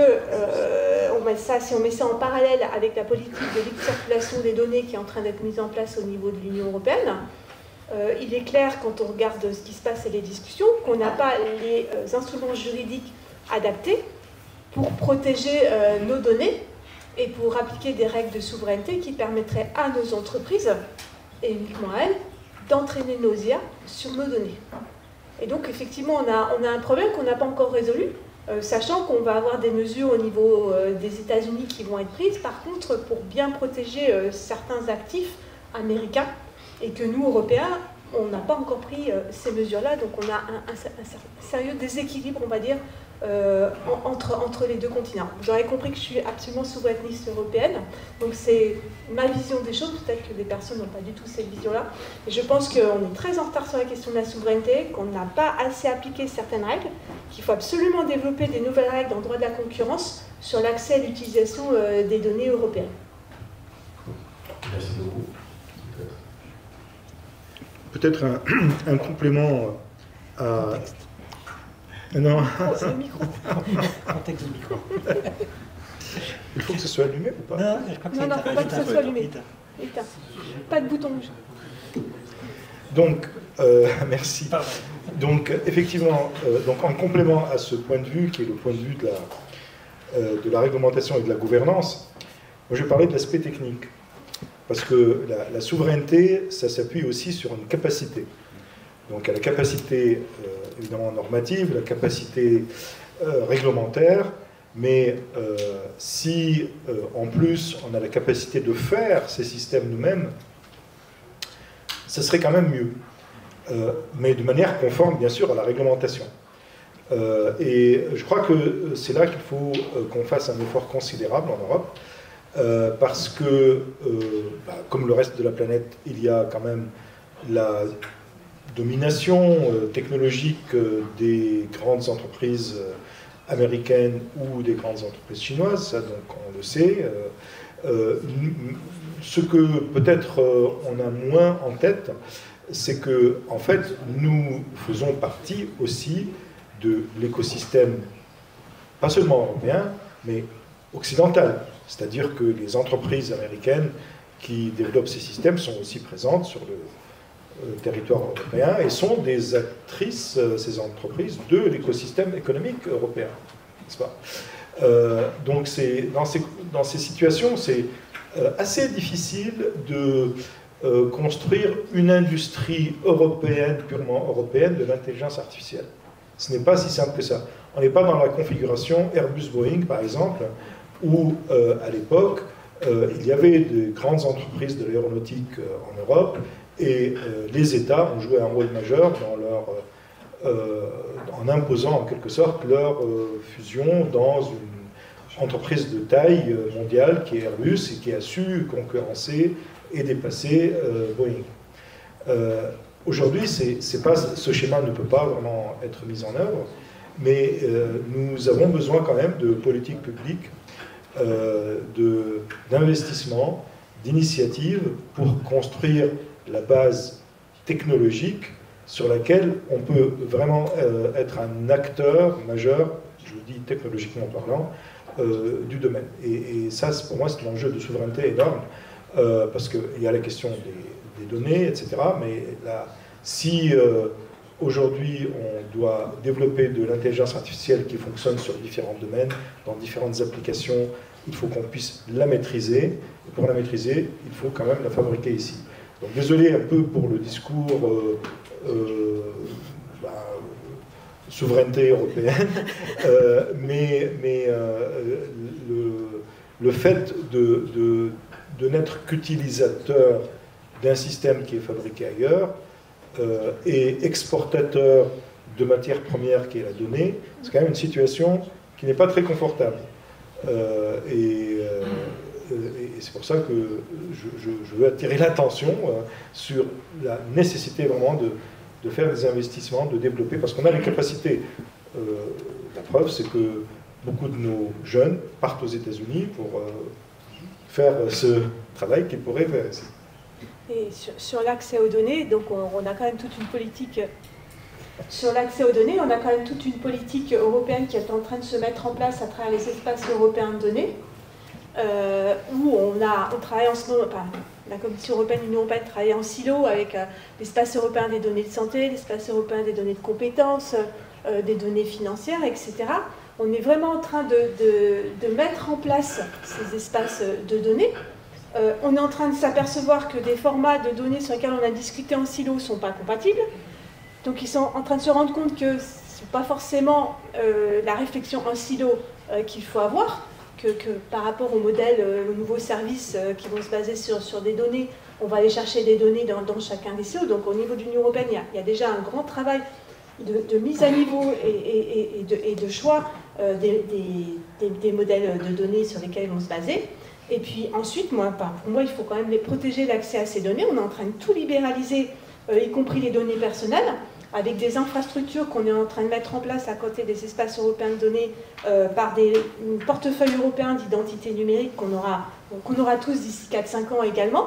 si on met ça en parallèle avec la politique de libre circulation des données qui est en train d'être mise en place au niveau de l'Union européenne, il est clair, quand on regarde ce qui se passe et les discussions, qu'on n'a pas les instruments juridiques adaptés pour protéger nos données et pour appliquer des règles de souveraineté qui permettraient à nos entreprises, et uniquement à elles, d'entraîner nos IA sur nos données. Et donc, effectivement, on a un problème qu'on n'a pas encore résolu, sachant qu'on va avoir des mesures au niveau des États-Unis qui vont être prises, par contre, pour bien protéger certains actifs américains, et que nous, Européens, on n'a pas encore pris ces mesures-là, donc on a un sérieux déséquilibre, on va dire, entre les deux continents. J'aurais compris que je suis absolument souverainiste européenne, donc c'est ma vision des choses, peut-être que des personnes n'ont pas du tout cette vision-là, et je pense qu'on est très en retard sur la question de la souveraineté, qu'on n'a pas assez appliqué certaines règles, qu'il faut absolument développer des nouvelles règles dans le droit de la concurrence sur l'accès à l'utilisation des données européennes. Merci beaucoup. Peut-être un complément à... Non. C'est le micro. Contexte du micro. Il faut que ce soit allumé ou pas? Non, je crois que non, il ne faut pas que ce soit allumé. Éteint. Pas de bouton rouge. Donc, merci. Donc, effectivement, donc en complément à ce point de vue, qui est le point de vue de la réglementation et de la gouvernance, moi, je vais parler de l'aspect technique. Parce que la souveraineté, ça s'appuie aussi sur une capacité. Donc, à la capacité, évidemment, normative, la capacité réglementaire, mais si, en plus, on a la capacité de faire ces systèmes nous-mêmes, ça serait quand même mieux. Mais de manière conforme, bien sûr, à la réglementation. Et je crois que c'est là qu'il faut qu'on fasse un effort considérable en Europe, parce que, comme le reste de la planète, il y a quand même la domination technologique des grandes entreprises américaines ou des grandes entreprises chinoises, ça donc on le sait. Ce que peut-être on a moins en tête, c'est que en fait nous faisons partie aussi de l'écosystème, pas seulement européen, mais occidental. C'est-à-dire que les entreprises américaines qui développent ces systèmes sont aussi présentes sur le territoire européen et sont des actrices, ces entreprises, de l'écosystème économique européen, n'est-ce pas? Donc dans ces situations, c'est assez difficile de construire une industrie européenne, purement européenne, de l'intelligence artificielle. Ce n'est pas si simple que ça. On n'est pas dans la configuration Airbus-Boeing, par exemple, où, à l'époque, il y avait des grandes entreprises de l'aéronautique en Europe, et les États ont joué un rôle majeur dans leur, en imposant en quelque sorte leur fusion dans une entreprise de taille mondiale qui est Airbus et qui a su concurrencer et dépasser Boeing. Aujourd'hui, ce schéma ne peut pas vraiment être mis en œuvre, mais nous avons besoin quand même de politiques publiques, d'investissements, d'initiatives pour construire la base technologique sur laquelle on peut vraiment être un acteur majeur, je le dis technologiquement parlant, du domaine. Et ça, pour moi, c'est un enjeu de souveraineté énorme, parce qu'il y a la question des données, etc. Mais là, si aujourd'hui on doit développer de l'intelligence artificielle qui fonctionne sur différents domaines, dans différentes applications, il faut qu'on puisse la maîtriser. Et pour la maîtriser, il faut quand même la fabriquer ici. Donc désolé un peu pour le discours souveraineté européenne, mais le fait de n'être qu'utilisateur d'un système qui est fabriqué ailleurs et exportateur de matières premières qui est la donnée, c'est quand même une situation qui n'est pas très confortable. Et c'est pour ça que je veux attirer l'attention sur la nécessité vraiment de faire des investissements, de développer, parce qu'on a les capacités. La preuve, c'est que beaucoup de nos jeunes partent aux États-Unis pour faire ce travail qu'ils pourraient faire ici. Et sur l'accès aux données, donc on a quand même toute une politique... Sur l'accès aux données, on a quand même toute une politique européenne qui est en train de se mettre en place à travers les espaces européens de données. Où on travaille en ce moment, la Commission européenne et l'Union européenne travaillent en silo avec l'espace européen des données de santé, l'espace européen des données de compétences, des données financières, etc. On est vraiment en train de mettre en place ces espaces de données. On est en train de s'apercevoir que des formats de données sur lesquels on a discuté en silo ne sont pas compatibles. Donc ils sont en train de se rendre compte que ce n'est pas forcément la réflexion en silo qu'il faut avoir. Que par rapport au modèle, aux nouveaux services qui vont se baser sur des données, on va aller chercher des données dans chacun des silos. Donc au niveau de l'Union européenne, il y a déjà un grand travail de mise à niveau et de choix des modèles de données sur lesquels ils vont se baser. Et puis ensuite, pour moi, il faut quand même les protéger l'accès à ces données. On est en train de tout libéraliser, y compris les données personnelles, avec des infrastructures qu'on est en train de mettre en place à côté des espaces européens de données par des portefeuilles européens d'identité numérique qu'on aura tous d'ici 4-5 ans également.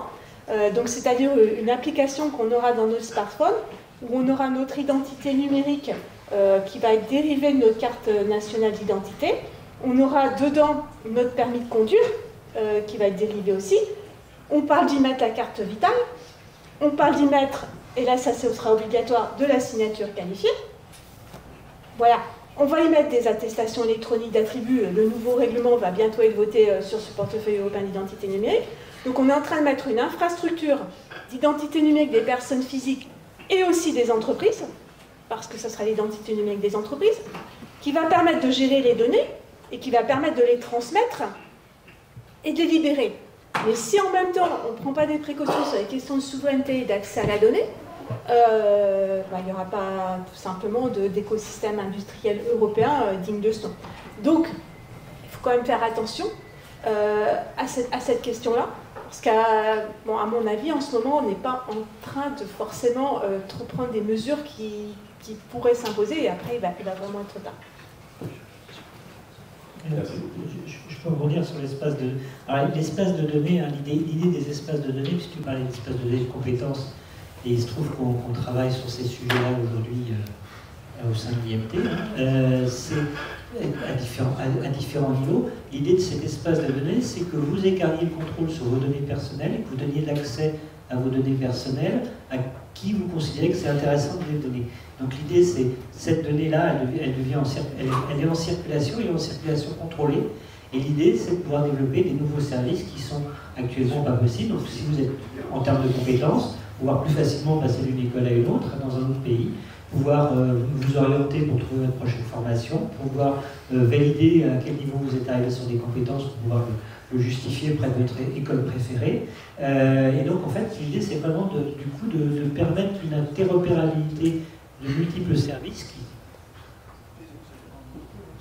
Donc c'est-à-dire une application qu'on aura dans nos smartphones où on aura notre identité numérique qui va être dérivée de notre carte nationale d'identité. On aura dedans notre permis de conduire qui va être dérivé aussi. On parle d'y mettre la carte vitale. On parle d'y mettre... Et là, ça sera obligatoire de la signature qualifiée. Voilà. On va y mettre des attestations électroniques d'attributs. Le nouveau règlement va bientôt être voté sur ce portefeuille européen d'identité numérique. Donc on est en train de mettre une infrastructure d'identité numérique des personnes physiques et aussi des entreprises, parce que ce sera l'identité numérique des entreprises, qui va permettre de gérer les données et qui va permettre de les transmettre et de les libérer. Mais si en même temps, on ne prend pas des précautions sur les questions de souveraineté et d'accès à la donnée, il n'y aura pas tout simplement d'écosystème industriel européen digne de ce nom. Donc, il faut quand même faire attention à cette question-là, parce qu'à mon avis, en ce moment, on n'est pas en train de forcément trop prendre des mesures qui pourraient s'imposer, et après, il va vraiment être trop tard. Merci. Je peux rebondir sur l'espace de... Alors, l'espace de données, l'idée des espaces de données, puisque tu parlais d'espaces de données de compétences, et il se trouve qu'on travaille sur ces sujets-là aujourd'hui au sein de l'IMT, c'est à différents niveaux. L'idée de cet espace de données, c'est que vous écartiez le contrôle sur vos données personnelles et que vous donniez l'accès à vos données personnelles à qui vous considérez que c'est intéressant de les donner. Donc l'idée, c'est cette donnée-là, elle est en circulation, et en circulation contrôlée. Et l'idée, c'est de pouvoir développer des nouveaux services qui sont actuellement pas possibles. Donc si vous êtes en termes de compétences, pouvoir plus facilement passer d'une école à une autre dans un autre pays, pouvoir vous orienter pour trouver votre prochaine formation, pouvoir valider à quel niveau vous êtes arrivé sur des compétences pour pouvoir le justifier près de votre école préférée. Et donc, en fait, l'idée, c'est vraiment de permettre une interopérabilité de multiples services qui...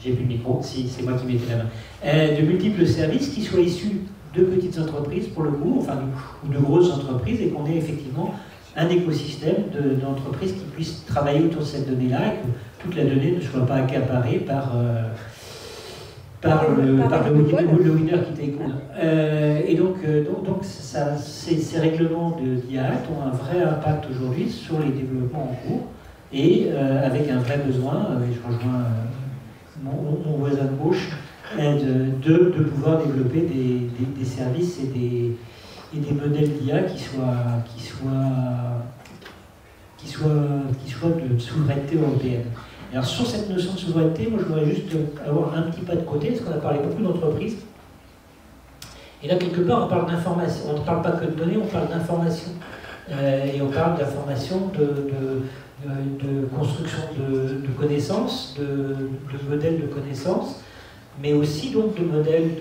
J'ai plus de micro, si, c'est moi qui mettais la main. De multiples services qui soient issus de petites entreprises, pour le coup, enfin, ou de grosses entreprises, et qu'on ait effectivement un écosystème d'entreprises qui puissent travailler autour de cette donnée-là, et que toute la donnée ne soit pas accaparée par... Par le winner qui take all. Et donc ça, ces règlements d'IA ont un vrai impact aujourd'hui sur les développements en cours et avec un vrai besoin, je rejoins mon voisin de gauche, de pouvoir développer des services et des modèles d'IA qui soient de souveraineté européenne. Alors sur cette notion de souveraineté, moi je voudrais juste avoir un petit pas de côté, parce qu'on a parlé beaucoup d'entreprises. Et là, quelque part, on parle d'information. On ne parle pas que de données, on parle d'information. Et on parle d'information, de construction de connaissances, de modèles de connaissances, mais aussi donc de modèles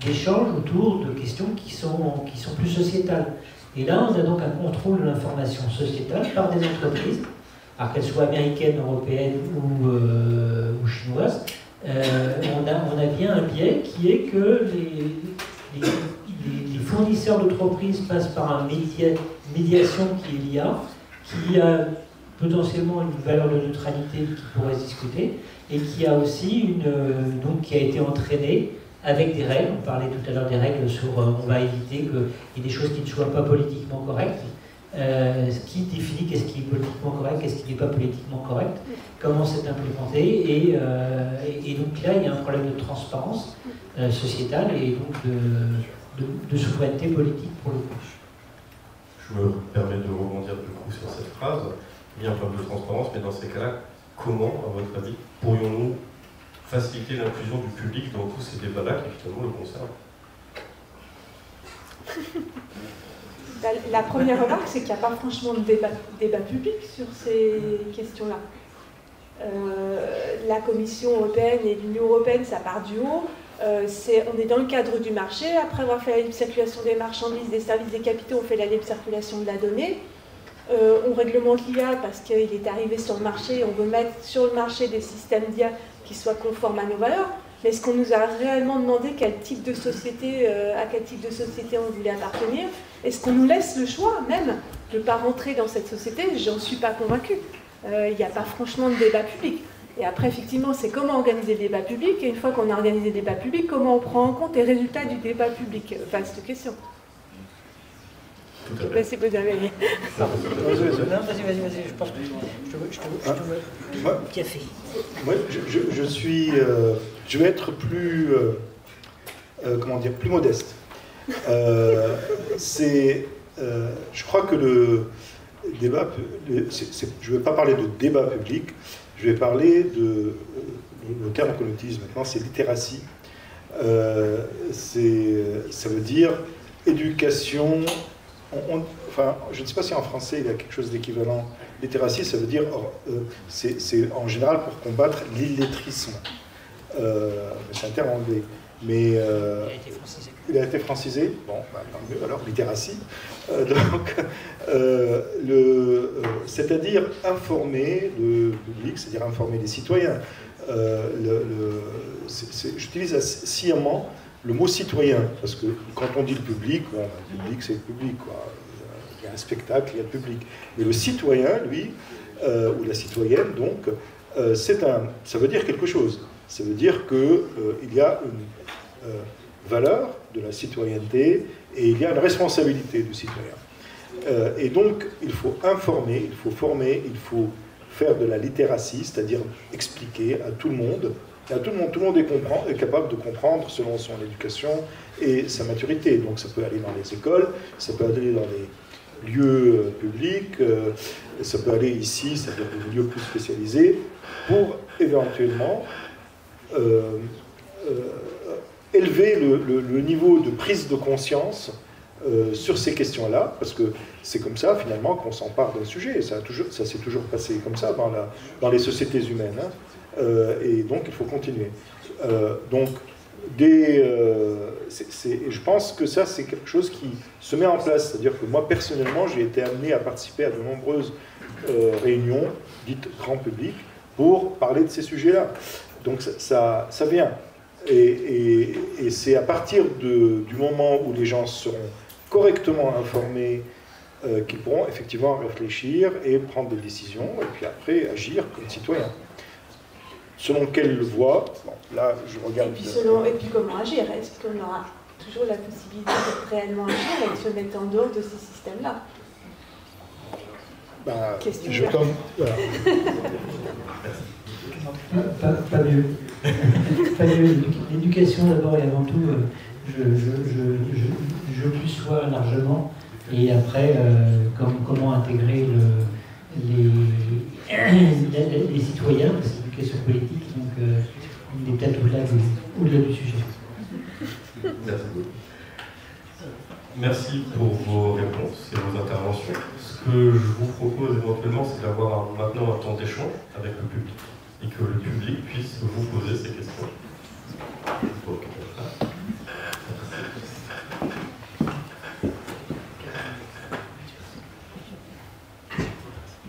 d'échange autour de questions qui sont plus sociétales. Et là, on a donc un contrôle de l'information sociétale par des entreprises, alors qu'elles soient américaines, européennes ou chinoises, on a bien un biais qui est que les fournisseurs d'entreprises passent par une médiation qui est l'IA, qui a potentiellement une valeur de neutralité qui pourrait se discuter, et qui a aussi qui a été entraînée avec des règles. On parlait tout à l'heure des règles sur on va éviter qu'il y ait des choses qui ne soient pas politiquement correctes. Qui définit qu'est-ce qui est politiquement correct, qu'est-ce qui n'est pas politiquement correct, comment c'est implémenté, et donc là il y a un problème de transparence sociétale et donc de souveraineté politique pour le coup. Je me permets de rebondir du coup sur cette phrase. Il y a un problème de transparence, mais dans ces cas-là, comment, à votre avis, pourrions-nous faciliter l'inclusion du public dans tous ces débats-là qui finalement le concernent? La première remarque, c'est qu'il n'y a pas franchement de débat public sur ces questions-là. La Commission européenne et l'Union européenne, ça part du haut. On est dans le cadre du marché. Après avoir fait la libre circulation des marchandises, des services, des capitaux, on fait la libre circulation de la donnée. On réglemente l'IA parce qu'il est arrivé sur le marché et on veut mettre sur le marché des systèmes d'IA qui soient conformes à nos valeurs. Mais est-ce qu'on nous a réellement demandé à quel type de société on voulait appartenir? Est-ce qu'on nous laisse le choix même de ne pas rentrer dans cette société? J'en suis pas convaincue. Il n'y a pas franchement de débat public. Et après, effectivement, c'est comment organiser le débat public. Et une fois qu'on a organisé le débat public, comment on prend en compte les résultats du débat public? Vaste question. Je ne sais pas si vous avez... Non, vas-y, je pense que je te veux café. Moi, je suis... je vais être plus... comment dire, plus modeste. Je crois que le débat... je ne vais pas parler de débat public, je vais parler de... Le terme qu'on utilise maintenant, c'est littératie. Ça veut dire éducation... enfin, je ne sais pas si en français il y a quelque chose d'équivalent. Littératie, ça veut dire, c'est en général pour combattre l'illettrisme. C'est un terme anglais, mais il a été francisé. Bon, bah, tant mieux, alors littératie. C'est-à-dire informer le public, c'est-à-dire informer les citoyens. J'utilise sciemment le mot citoyen, parce que quand on dit le public, bon, le public c'est le public, quoi. Il y a un spectacle, il y a le public. Mais le citoyen, lui, ou la citoyenne, donc, ça veut dire quelque chose. Ça veut dire qu'il y a une valeur de la citoyenneté et il y a une responsabilité du citoyen. Et donc, il faut informer, il faut former, il faut faire de la littératie, c'est-à-dire expliquer à tout le monde. Tout le monde est capable de comprendre selon son éducation et sa maturité. Donc ça peut aller dans les écoles, ça peut aller dans les lieux publics, ça peut aller ici, c'est-à-dire des lieux plus spécialisés, pour éventuellement élever le niveau de prise de conscience sur ces questions-là, parce que c'est comme ça finalement qu'on s'empare d'un sujet. Ça s'est toujours passé comme ça dans les sociétés humaines, hein. Et donc il faut continuer. Donc je pense que ça, c'est quelque chose qui se met en place. C'est-à-dire que moi, personnellement, j'ai été amené à participer à de nombreuses réunions, dites grand public, pour parler de ces sujets-là. Donc ça vient. Et c'est à partir du moment où les gens seront correctement informés qu'ils pourront effectivement réfléchir et prendre des décisions, et puis après agir comme citoyens. Selon quelle voie, bon, là je regarde... Et puis comment agir? Est-ce qu'on aura toujours la possibilité de réellement agir et de se mettre en dehors de ces systèmes-là? Bah, voilà. Fabien, l'éducation d'abord et avant tout, je plus sois largement, et après, comment intégrer les citoyens, parce que l'éducation politique, donc on est peut-être au-delà du sujet. Merci pour vos réponses et vos interventions. Ce que je vous propose éventuellement, c'est d'avoir maintenant un temps d'échange avec le public, et que le public puisse vous poser ces questions.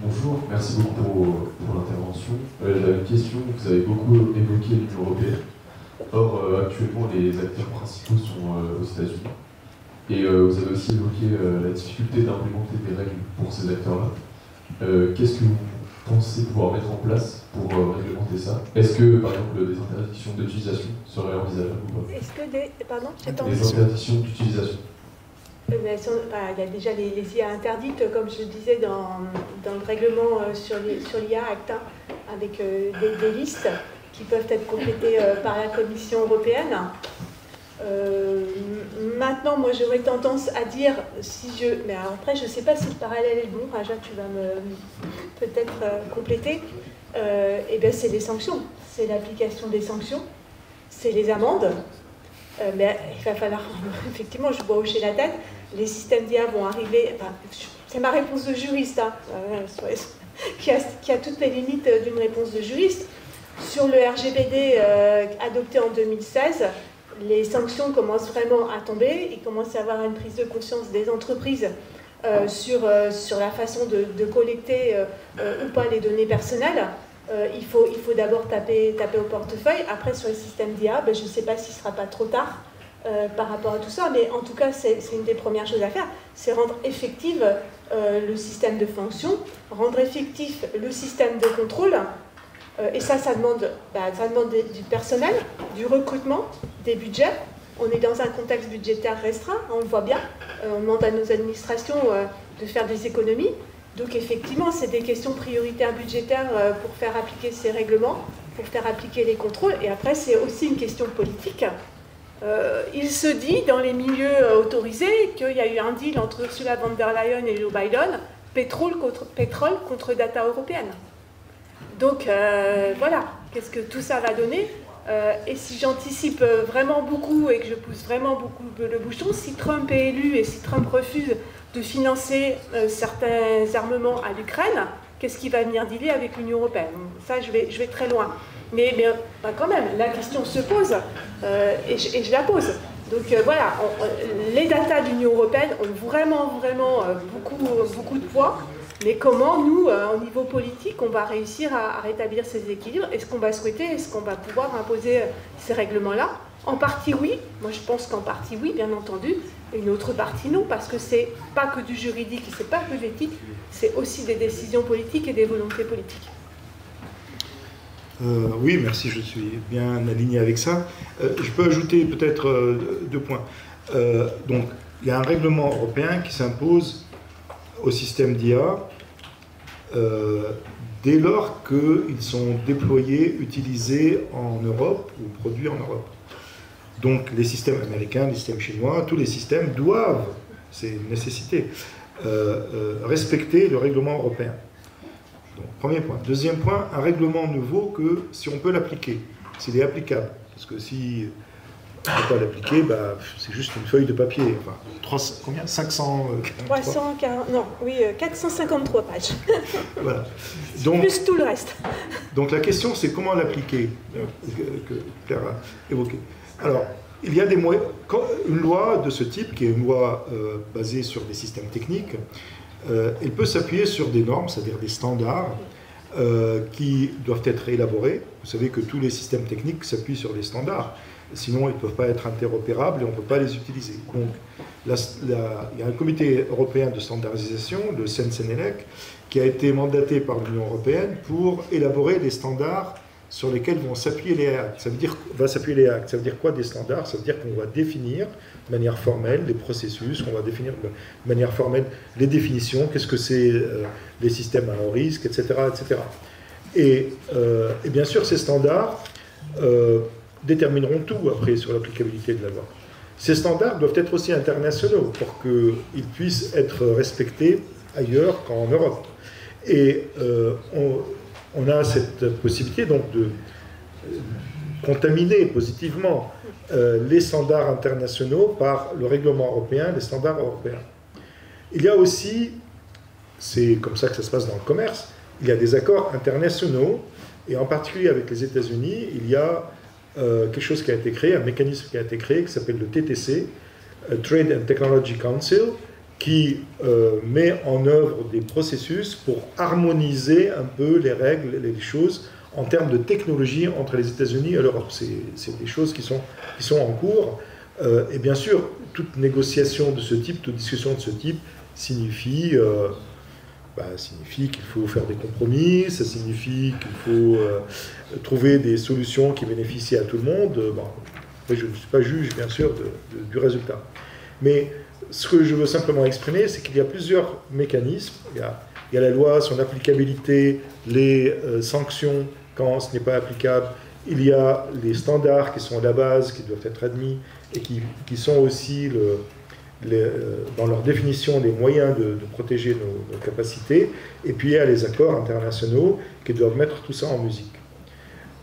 Bonjour, merci beaucoup pour l'intervention. J'avais une question, vous avez beaucoup évoqué l'Union européenne. Or, actuellement, les acteurs principaux sont aux États-Unis. Et vous avez aussi évoqué la difficulté d'implémenter des règles pour ces acteurs-là. Qu'est-ce que vous pensez pouvoir mettre en place pour réglementer ça? Est-ce que, par exemple, des interdictions d'utilisation seraient envisageables ou pas? Est-ce que des... Pardon, des interdictions d'utilisation. Il y a déjà les IA interdites, comme je le disais dans le règlement sur l'IA Act, avec des listes qui peuvent être complétées par la Commission européenne. Maintenant, moi j'aurais tendance à dire, mais après je ne sais pas si le parallèle est bon, Raja, tu vas peut-être compléter, et bien c'est les sanctions, c'est l'application des sanctions, c'est les amendes, mais il va falloir, effectivement, je vois hocher la tête, les systèmes d'IA vont arriver, enfin, c'est ma réponse de juriste, hein, qui a toutes les limites d'une réponse de juriste. Sur le RGPD adopté en 2016, les sanctions commencent vraiment à tomber, il commence à y avoir une prise de conscience des entreprises sur la façon de collecter ou pas les données personnelles. Il faut d'abord taper au portefeuille. Après, sur les systèmes d'IA, ben, je ne sais pas s'il ne sera pas trop tard par rapport à tout ça, mais en tout cas, c'est une des premières choses à faire, c'est rendre effective le système de fonction, rendre effectif le système de contrôle. Et ça demande du personnel, du recrutement, des budgets. On est dans un contexte budgétaire restreint, on le voit bien. On demande à nos administrations de faire des économies. Donc effectivement, c'est des questions prioritaires budgétaires pour faire appliquer ces règlements, pour faire appliquer les contrôles. Et après, c'est aussi une question politique. Il se dit dans les milieux autorisés qu'il y a eu un deal entre Ursula von der Leyen et Joe Biden, pétrole contre data européenne. Donc voilà, qu'est-ce que tout ça va donner? Et si j'anticipe vraiment beaucoup et que je pousse vraiment beaucoup le bouchon, si Trump est élu et si Trump refuse de financer certains armements à l'Ukraine, qu'est-ce qui va venir dealer avec l'Union européenne? Ça, je vais très loin. Mais bah, quand même, la question se pose et je la pose. Donc voilà, les datas de l'Union européenne ont vraiment beaucoup de poids. Mais comment, nous, au niveau politique, on va réussir à rétablir ces équilibres? Est-ce qu'on va souhaiter? Est-ce qu'on va pouvoir imposer ces règlements-là? En partie, oui. Moi, je pense qu'en partie, oui, bien entendu. Une autre partie, non, parce que c'est pas que du juridique, c'est pas que de l'éthique, c'est aussi des décisions politiques et des volontés politiques. Oui, merci, je suis bien aligné avec ça. Je peux ajouter peut-être deux points. Donc, il y a un règlement européen qui s'impose au système d'IA dès lors qu'ils sont déployés, utilisés en Europe ou produits en Europe. Donc les systèmes américains, les systèmes chinois, tous les systèmes doivent, c'est une nécessité, respecter le règlement européen. Donc premier point. Deuxième point, un règlement ne vaut que si on peut l'appliquer, s'il est applicable. Parce que si on ne peut pas l'appliquer, bah, c'est juste une feuille de papier. Enfin, 453 pages. Voilà. Donc, plus tout le reste. Donc la question, c'est comment l'appliquer, que Claire a évoqué. Alors, il y a des moyens. Une loi de ce type, qui est une loi basée sur des systèmes techniques, elle peut s'appuyer sur des normes, c'est-à-dire des standards qui doivent être élaborés. Vous savez que tous les systèmes techniques s'appuient sur des standards. Sinon, ils ne peuvent pas être interopérables et on ne peut pas les utiliser. Donc, il y a un comité européen de standardisation, le CEN-CENELEC, qui a été mandaté par l'Union européenne pour élaborer des standards sur lesquels vont s'appuyer les actes. Ça veut dire, ça veut dire quoi des standards? Ça veut dire qu'on va définir de manière formelle les processus, qu'on va définir de manière formelle les définitions, qu'est-ce que c'est les systèmes à haut risque, etc. etc. Et bien sûr, ces standards détermineront tout après sur l'applicabilité de la loi. Ces standards doivent être aussi internationaux pour qu'ils puissent être respectés ailleurs qu'en Europe. Et on a cette possibilité donc de contaminer positivement les standards internationaux par le règlement européen, les standards européens. Il y a aussi, c'est comme ça que ça se passe dans le commerce, il y a des accords internationaux, et en particulier avec les États-Unis, il y a quelque chose qui a été créé, un mécanisme qui a été créé qui s'appelle le TTC, Trade and Technology Council, qui met en œuvre des processus pour harmoniser un peu les règles, les choses en termes de technologie entre les États-Unis et l'Europe. C'est des choses qui sont en cours. Et bien sûr, toute négociation de ce type, toute discussion de ce type signifie, signifie qu'il faut faire des compromis, ça signifie qu'il faut trouver des solutions qui bénéficient à tout le monde. Je ne suis pas juge, bien sûr, du résultat. Mais ce que je veux simplement exprimer, c'est qu'il y a plusieurs mécanismes. Il y a la loi, son applicabilité, les sanctions quand ce n'est pas applicable. Il y a les standards qui sont à la base, qui doivent être admis et qui sont aussi, dans leur définition, les moyens de protéger nos capacités. Et puis il y a les accords internationaux qui doivent mettre tout ça en musique.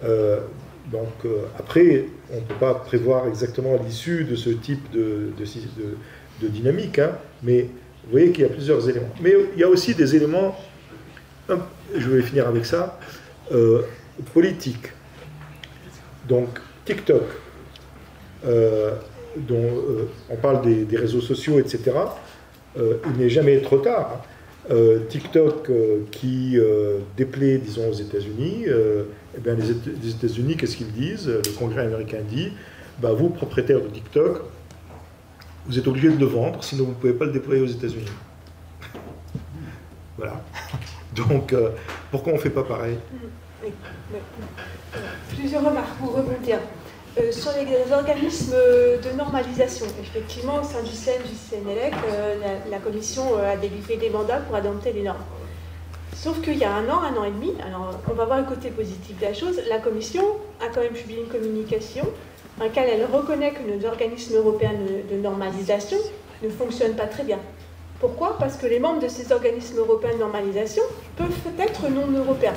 Après, on ne peut pas prévoir exactement l'issue de ce type de dynamique, hein, mais vous voyez qu'il y a plusieurs éléments. Mais il y a aussi des éléments, je vais finir avec ça, politiques. Donc TikTok, dont on parle des réseaux sociaux, etc. Il n'est jamais trop tard. TikTok qui déplaît, disons, aux États-Unis, les États-Unis, qu'est-ce qu'ils disent? Le Congrès américain dit, vous, propriétaire de TikTok, vous êtes obligé de le vendre, sinon vous ne pouvez pas le déployer aux États-Unis. Voilà. Donc, pourquoi on ne fait pas pareil? Plusieurs remarques pour rebondir. Sur les organismes de normalisation, effectivement, au sein du CEN, du CENELEC, la Commission a délivré des mandats pour adopter les normes. Sauf qu'il y a un an et demi, alors on va voir le côté positif de la chose, la Commission a quand même publié une communication dans laquelle elle reconnaît que nos organismes européens de normalisation ne fonctionnent pas très bien. Pourquoi? Parce que les membres de ces organismes européens de normalisation peuvent être non européens,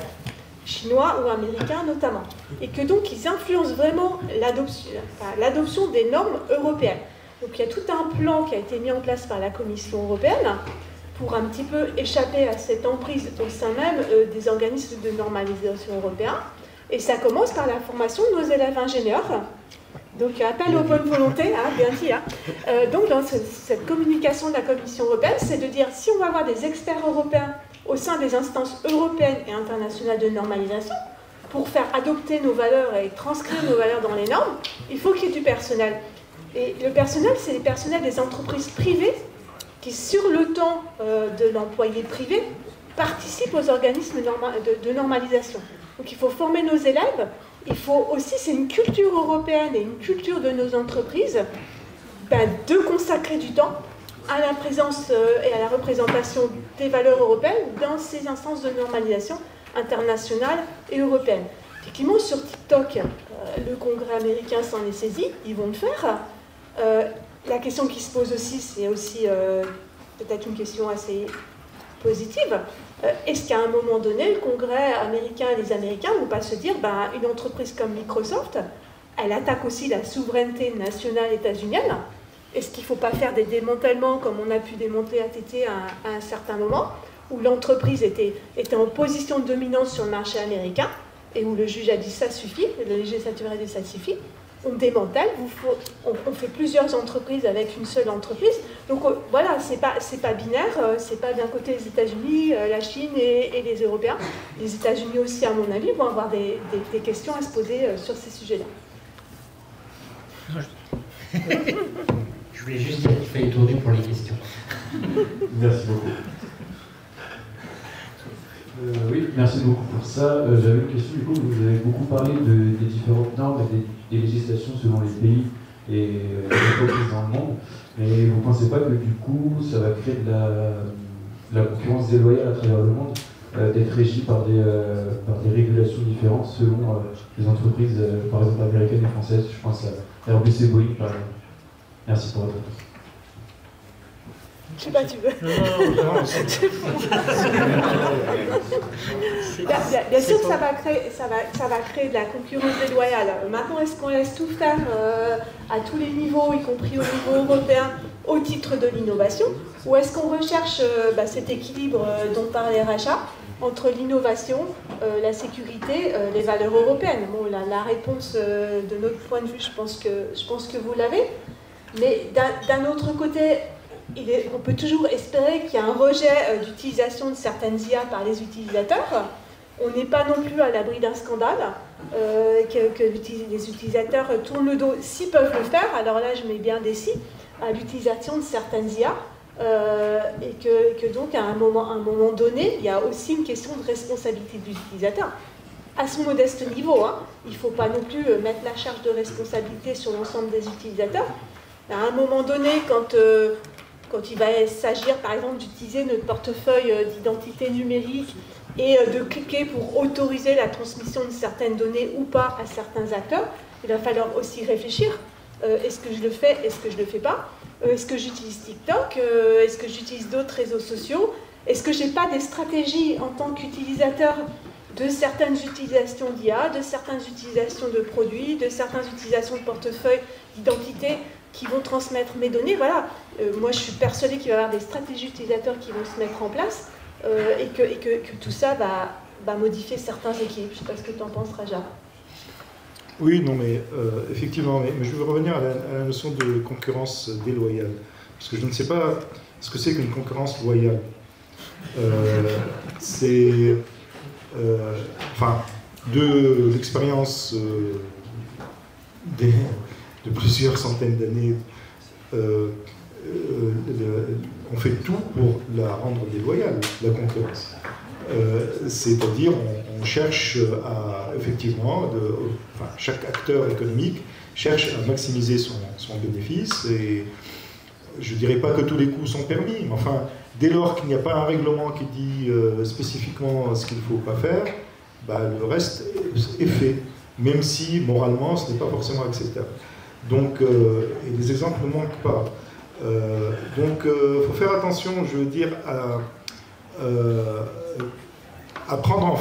chinois ou américains notamment, et que donc ils influencent vraiment l'adoption des normes européennes. Donc il y a tout un plan qui a été mis en place par la Commission européenne pour un petit peu échapper à cette emprise au sein même des organismes de normalisation européens. Et ça commence par la formation de nos élèves ingénieurs. Donc appel aux bonnes volontés, hein, bien dit. Hein. Donc dans cette communication de la Commission européenne, c'est de dire si on va avoir des experts européens au sein des instances européennes et internationales de normalisation, pour faire adopter nos valeurs et transcrire nos valeurs dans les normes, il faut qu'il y ait du personnel. Et le personnel, c'est les personnels des entreprises privées qui, sur le temps de l'employé privé, participent aux organismes de normalisation. Donc il faut former nos élèves, il faut aussi, c'est une culture européenne et une culture de nos entreprises, de consacrer du temps à la présence et à la représentation des valeurs européennes dans ces instances de normalisation internationale et européenne. Effectivement, sur TikTok, le Congrès américain s'en est saisi, ils vont le faire. La question qui se pose aussi, c'est aussi peut-être une question assez positive. Est-ce qu'à un moment donné, le Congrès américain et les Américains ne vont pas se dire une entreprise comme Microsoft, elle attaque aussi la souveraineté nationale états-unienne? Est-ce qu'il ne faut pas faire des démantèlements comme on a pu démanteler AT&T à un certain moment, où l'entreprise était en position de dominance sur le marché américain et où le juge a dit ça suffit, le législateur a dit ça suffit, on démantèle, on fait plusieurs entreprises avec une seule entreprise. Donc voilà, c'est pas binaire, c'est pas d'un côté les États-Unis, la Chine et les Européens. Les États-Unis aussi, à mon avis, vont avoir des questions à se poser sur ces sujets-là. Je voulais juste dire qu'il fallait tourner pour les questions. Merci beaucoup. Oui, merci beaucoup pour ça. J'avais une question, du coup, vous avez beaucoup parlé des différentes normes et des législations selon les pays et les entreprises dans le monde. Mais vous ne pensez pas que, du coup, ça va créer de la concurrence déloyale à travers le monde, d'être régi par des régulations différentes selon les entreprises, par exemple, américaines et françaises? Je pense à Airbus et Boeing, par exemple. Merci pour votre attention. Je sais pas, tu veux. Bien sûr que ça va créer de la concurrence déloyale. Maintenant, est-ce qu'on laisse tout faire à tous les niveaux, y compris au niveau européen, au titre de l'innovation? Ou est-ce qu'on recherche cet équilibre dont parlait Racha entre l'innovation, la sécurité, les valeurs européennes? Bon, la réponse de notre point de vue, je pense que vous l'avez. Mais d'un autre côté, on peut toujours espérer qu'il y a un rejet d'utilisation de certaines IA par les utilisateurs. On n'est pas non plus à l'abri d'un scandale, que les utilisateurs tournent le dos, s'ils peuvent le faire, alors là je mets bien des si, à l'utilisation de certaines IA, et que donc à un moment donné, il y a aussi une question de responsabilité de l'utilisateur. À son modeste niveau, hein. Il ne faut pas non plus mettre la charge de responsabilité sur l'ensemble des utilisateurs. À un moment donné, quand il va s'agir, par exemple, d'utiliser notre portefeuille d'identité numérique et de cliquer pour autoriser la transmission de certaines données ou pas à certains acteurs, il va falloir aussi réfléchir. Est-ce que je le fais? Est-ce que je le fais pas? Est-ce que j'utilise TikTok? Est-ce que j'utilise d'autres réseaux sociaux? Est-ce que j'ai pas des stratégies en tant qu'utilisateur de certaines utilisations d'IA, de certaines utilisations de produits, de certaines utilisations de portefeuille d'identité qui vont transmettre mes données, voilà. Moi, je suis persuadée qu'il va y avoir des stratégies utilisateurs qui vont se mettre en place et que tout ça va modifier certains équilibres. Je ne sais pas ce que tu en penses, Raja. Oui, non, mais effectivement. Mais je veux revenir à la notion de concurrence déloyale. Parce que je ne sais pas ce que c'est qu'une concurrence loyale. C'est... Enfin, de l'expérience de plusieurs centaines d'années, on fait tout pour la rendre déloyale, la concurrence. C'est-à-dire, on cherche à, effectivement, chaque acteur économique cherche à maximiser son bénéfice, et je ne dirais pas que tous les coups sont permis, mais enfin, dès lors qu'il n'y a pas un règlement qui dit spécifiquement ce qu'il ne faut pas faire, bah, le reste est fait, même si moralement ce n'est pas forcément acceptable. Donc, et les exemples ne manquent pas. Donc, il faut faire attention, je veux dire, à prendre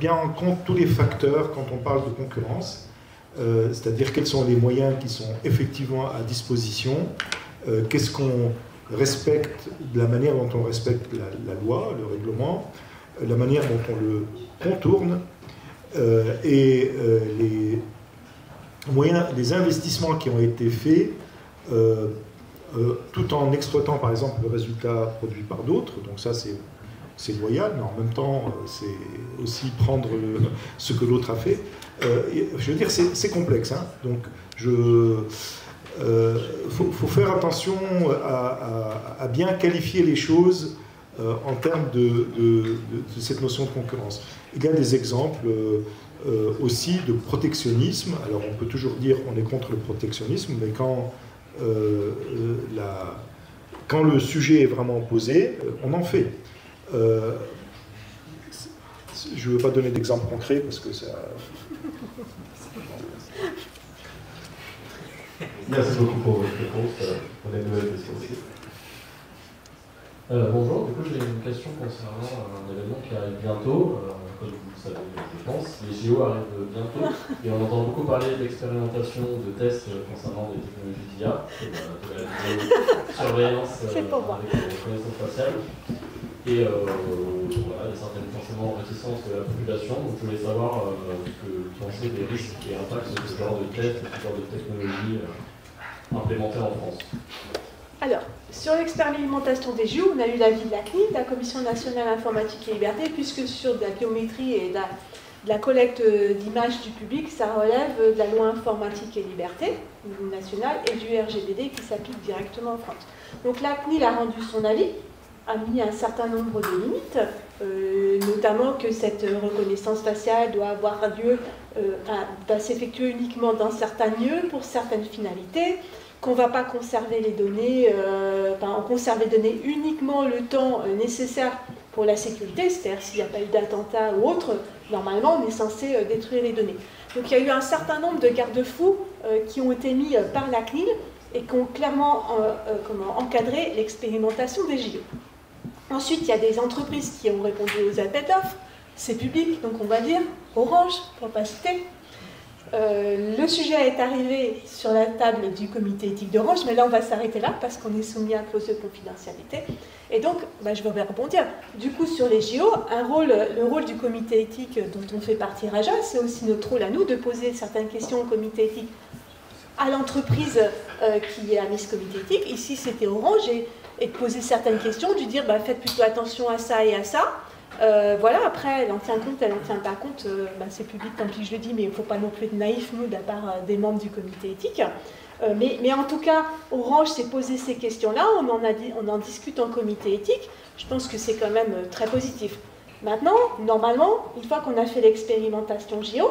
bien en compte tous les facteurs quand on parle de concurrence, c'est-à-dire quels sont les moyens qui sont effectivement à disposition, qu'est-ce qu'on respecte, de la manière dont on respecte la loi, le règlement, la manière dont on le contourne, et les moyens, les investissements qui ont été faits, tout en exploitant par exemple le résultat produit par d'autres. Donc ça, c'est loyal, mais en même temps c'est aussi prendre ce que l'autre a fait. Je veux dire, c'est complexe, hein. Donc faut faire attention à bien qualifier les choses en termes de cette notion de concurrence. Il y a des exemples aussi de protectionnisme. Alors on peut toujours dire qu'on est contre le protectionnisme, mais quand le sujet est vraiment posé, on en fait. Je ne veux pas donner d'exemple concret parce que ça... Merci beaucoup pour votre réponse. On a une nouvelle question aussi. Bonjour, du coup j'ai une question concernant un événement qui arrive bientôt. Comme vous le savez, je pense, les JO arrivent bientôt et on entend beaucoup parler d'expérimentation, de tests concernant des technologies d'IA, de la vidéosurveillance avec la reconnaissance faciale. Et voilà, il y a certaines forcément réticences de la population, donc je voulais savoir ce que vous pensez des risques et impacts de ce genre de tests, de ce genre de technologies implémentées en France. Alors, sur l'expérimentation des JO, on a eu l'avis de la CNIL, de la Commission nationale informatique et liberté, puisque sur de la biométrie et de la collecte d'images du public, ça relève de la loi informatique et liberté nationale et du RGPD qui s'applique directement en France. Donc la CNIL a rendu son avis, a mis un certain nombre de limites, notamment que cette reconnaissance faciale doit avoir lieu, doit s'effectuer uniquement dans certains lieux pour certaines finalités, qu'on ne va pas conserver les données, on conserve les données uniquement le temps nécessaire pour la sécurité, c'est-à-dire s'il n'y a pas eu d'attentat ou autre, normalement on est censé détruire les données. Donc il y a eu un certain nombre de garde-fous qui ont été mis par la CNIL et qui ont clairement encadré l'expérimentation des JO. Ensuite, il y a des entreprises qui ont répondu aux appels d'offres, c'est public, donc on va dire Orange, pour ne pas citer. Le sujet est arrivé sur la table du comité éthique d'Orange, mais là on va s'arrêter là parce qu'on est soumis à clause de confidentialité. Et donc, je vais rebondir. Du coup, sur les JO, le rôle du comité éthique dont on fait partie Raja, c'est aussi notre rôle à nous de poser certaines questions au comité éthique, à l'entreprise qui a mis ce comité éthique. Ici, c'était Orange, et de poser certaines questions, de dire faites plutôt attention à ça et à ça. Voilà, après, elle en tient compte, elle n'en tient pas compte, c'est public, tant pis je le dis, mais il ne faut pas non plus être naïf, nous, de la part des membres du comité éthique. Mais en tout cas, Orange s'est posé ces questions-là, on en discute en comité éthique, je pense que c'est quand même très positif. Maintenant, normalement, une fois qu'on a fait l'expérimentation JO,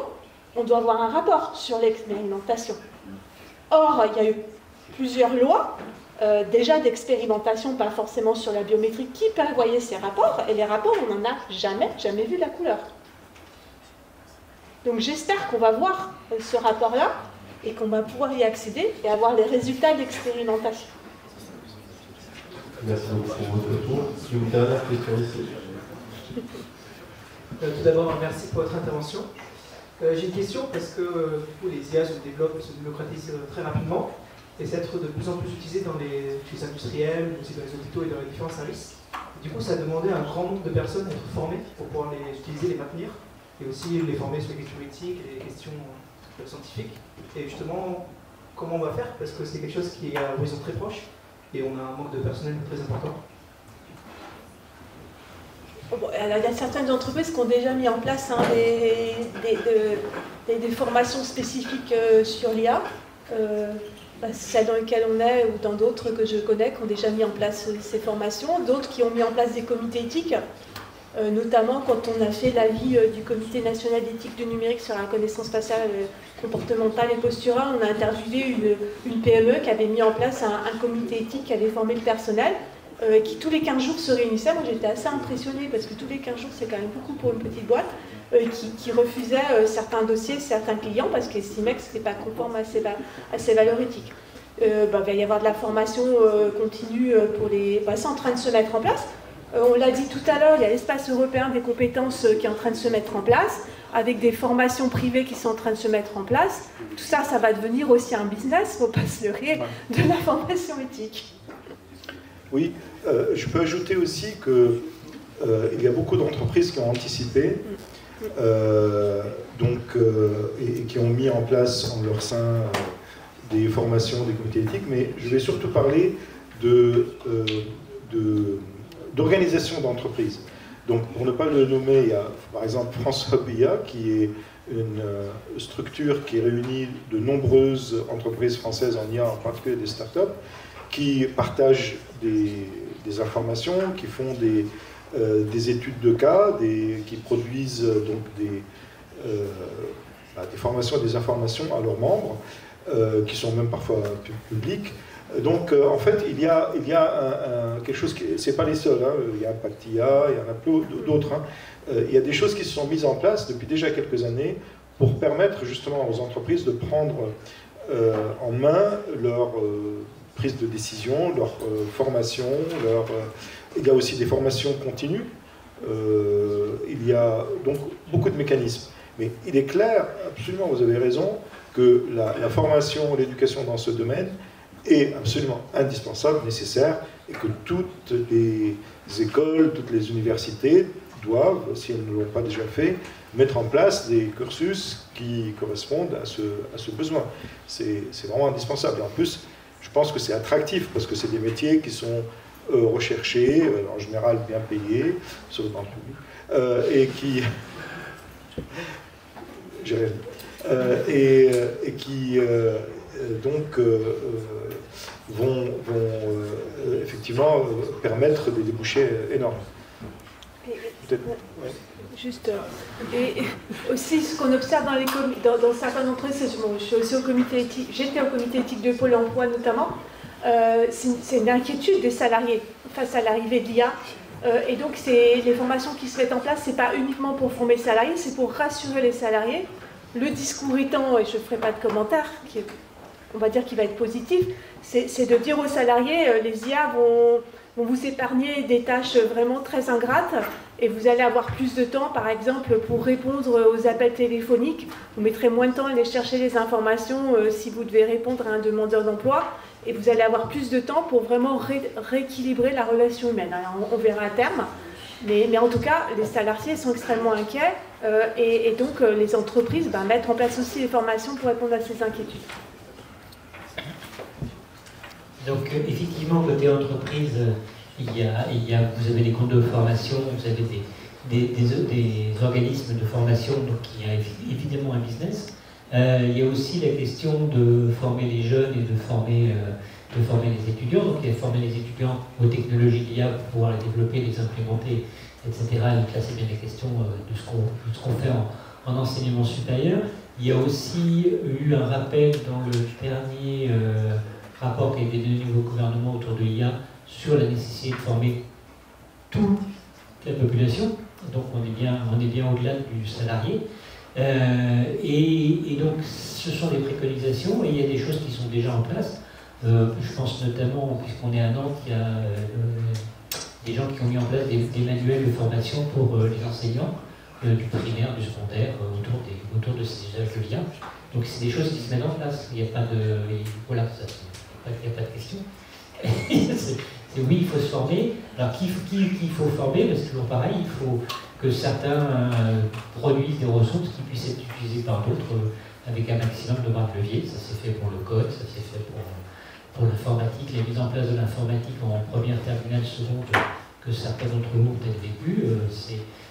on doit avoir un rapport sur l'expérimentation. Or, il y a eu plusieurs lois, déjà d'expérimentation, pas forcément sur la biométrie, qui prévoyait ces rapports, et les rapports, on n'en a jamais vu la couleur. Donc j'espère qu'on va voir ce rapport-là, et qu'on va pouvoir y accéder, et avoir les résultats d'expérimentation. Merci beaucoup pour votre retour. Si vous avez une question ici. Tout d'abord, merci pour votre intervention. J'ai une question, parce que les IA se démocratisent très rapidement, et c'est être de plus en plus utilisé dans les services industriels, aussi dans les hôpitaux et dans les différents services. Du coup, ça demandait à un grand nombre de personnes à être formées pour pouvoir les utiliser, les maintenir, et aussi les former sur les questions éthiques, les questions scientifiques. Et justement, comment on va faire? Parce que c'est quelque chose qui est à l'horizon très proche, et on a un manque de personnel très important. Il y a certaines entreprises qui ont déjà mis en place des formations spécifiques sur l'IA. Celles dans lesquelles on est ou dans d'autres que je connais qui ont déjà mis en place ces formations, d'autres qui ont mis en place des comités éthiques, notamment quand on a fait l'avis du Comité national d'éthique du numérique sur la reconnaissance faciale comportementale et posturale, on a interviewé une PME qui avait mis en place un comité éthique qui avait formé le personnel, qui tous les 15 jours se réunissait. Moi j'étais assez impressionnée parce que tous les 15 jours c'est quand même beaucoup pour une petite boîte, qui refusait certains dossiers, certains clients parce qu'ils estimaient que ce n'était pas conforme à ses valeurs éthiques. Il va y avoir de la formation continue pour les... c'est en train de se mettre en place. On l'a dit tout à l'heure, il y a l'espace européen des compétences qui est en train de se mettre en place, avec des formations privées qui sont en train de se mettre en place. Tout ça, ça va devenir aussi un business, il ne faut pas se leurrer, de la formation éthique. Oui, je peux ajouter aussi qu'il y a beaucoup d'entreprises qui ont anticipé, et qui ont mis en place en leur sein des formations, des comités éthiques, mais je vais surtout parler d'organisation d'entreprise. Donc pour ne pas le nommer, il y a par exemple France IA qui est une structure qui réunit de nombreuses entreprises françaises en IA, en particulier des startups, qui partagent des informations, qui font des études de cas, qui produisent donc des formations et des informations à leurs membres, qui sont même parfois publiques. Donc en fait, il y a quelque chose, c'est pas les seuls, il y a Pactia, il y en a plus d'autres, il y a des choses qui se sont mises en place depuis déjà quelques années pour permettre justement aux entreprises de prendre en main leur prise de décision, leur formation, il y a aussi des formations continues, il y a donc beaucoup de mécanismes. Mais il est clair, absolument, vous avez raison, que la formation, l'éducation dans ce domaine est absolument indispensable, nécessaire, et que toutes les écoles, toutes les universités doivent, si elles ne l'ont pas déjà fait, mettre en place des cursus qui correspondent à ce besoin. C'est vraiment indispensable. Et en plus, je pense que c'est attractif, parce que c'est des métiers qui sont recherchés, en général bien payés, sauf dans le public, et qui vont effectivement permettre des débouchés énormes. Ouais. Juste, et aussi ce qu'on observe dans certains d'entre eux, je suis aussi au comité éthique, j'étais au comité éthique de Pôle emploi notamment, c'est une inquiétude des salariés face à l'arrivée de l'IA, et donc les formations qui se mettent en place, c'est pas uniquement pour former les salariés, c'est pour rassurer les salariés, le discours étant, et je ne ferai pas de commentaire, on va dire qu'il va être positif, c'est de dire aux salariés, les IA vont vous épargner des tâches vraiment très ingrates et vous allez avoir plus de temps, par exemple, pour répondre aux appels téléphoniques. Vous mettrez moins de temps à aller chercher les informations si vous devez répondre à un demandeur d'emploi, et vous allez avoir plus de temps pour vraiment rééquilibrer la relation humaine. Alors, on verra à terme, mais en tout cas, les salariés sont extrêmement inquiets et donc les entreprises mettent en place aussi les formations pour répondre à ces inquiétudes. Donc, effectivement, côté entreprise, vous avez des groupes de formation, vous avez des organismes de formation, donc il y a évidemment un business. Il y a aussi la question de former les jeunes et de former les étudiants. Donc, il y a former les étudiants aux technologies d'IA pour pouvoir les développer, les implémenter, etc. Donc là, c'est bien la question de ce qu'on fait en enseignement supérieur. Il y a aussi eu un rappel dans le dernier... rapport qui a été donné au gouvernement autour de l'IA sur la nécessité de former toute la population. Donc on est bien au-delà du salarié. Et donc ce sont des préconisations et il y a des choses qui sont déjà en place. Je pense notamment, puisqu'on est à Nantes, il y a des gens qui ont mis en place des manuels de formation pour les enseignants du primaire, du secondaire, autour de ces usages de l'IA. Donc c'est des choses qui se mettent en place. Il n'y a pas de... Voilà, ça. Il n'y a pas de question. Oui, il faut se former. Alors, qui faut former? C'est toujours pareil, il faut que certains produisent des ressources qui puissent être utilisées par d'autres avec un maximum de marge de levier. Ça s'est fait pour le code, ça s'est fait pour l'informatique, la mise en place de l'informatique en première, terminale, seconde, que certains d'entre nous ont peut-être vécu.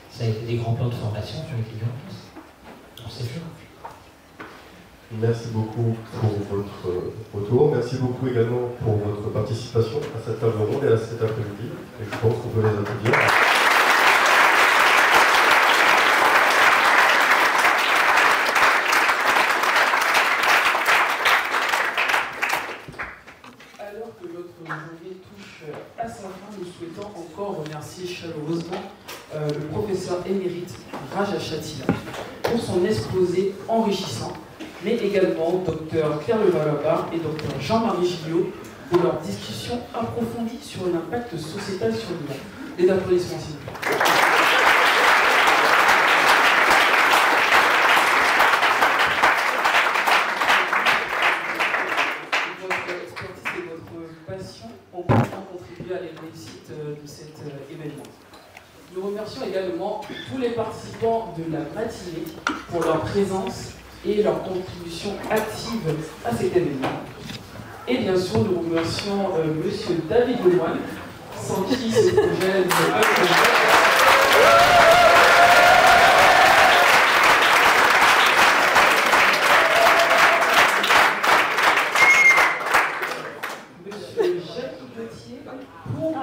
Ça a été des grands plans de formation sur les clients. On sait sûr. Merci beaucoup pour votre retour. Merci beaucoup également pour votre participation à cette table ronde et à cet après-midi. Et je pense qu'on peut les applaudir. Alors que notre journée touche à sa fin, nous souhaitons encore remercier chaleureusement le professeur émérite Raja Chatila pour son exposé enrichissant, mais également Dr Claire Levallois-Barth et Dr Jean-Marie Gilliot pour leur discussion approfondie sur l'impact sociétal sur l'IA. Des applaudissements. Votre expertise et votre passion ont vraiment contribué à la réussite de cet événement. Nous remercions également tous les participants de la matinée pour leur présence et leur contribution active à cet événement. Et bien sûr, nous remercions monsieur David Lemoine, sans qui ce projet n'est pas possible. Monsieur Jacques Gauthier pour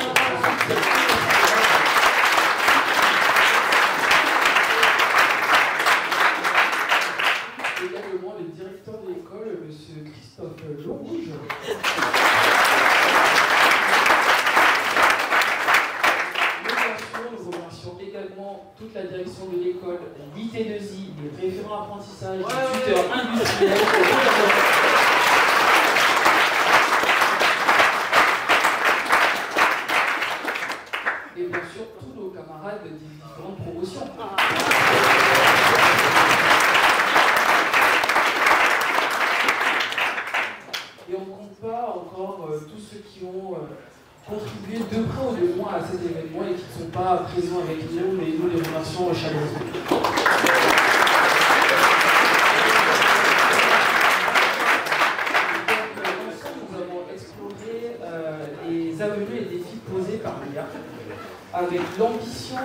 à cet événement et qui ne sont pas présents avec nous, mais nous les remercions chaleureusement. Et des défis posés par l'IA, avec l'ambition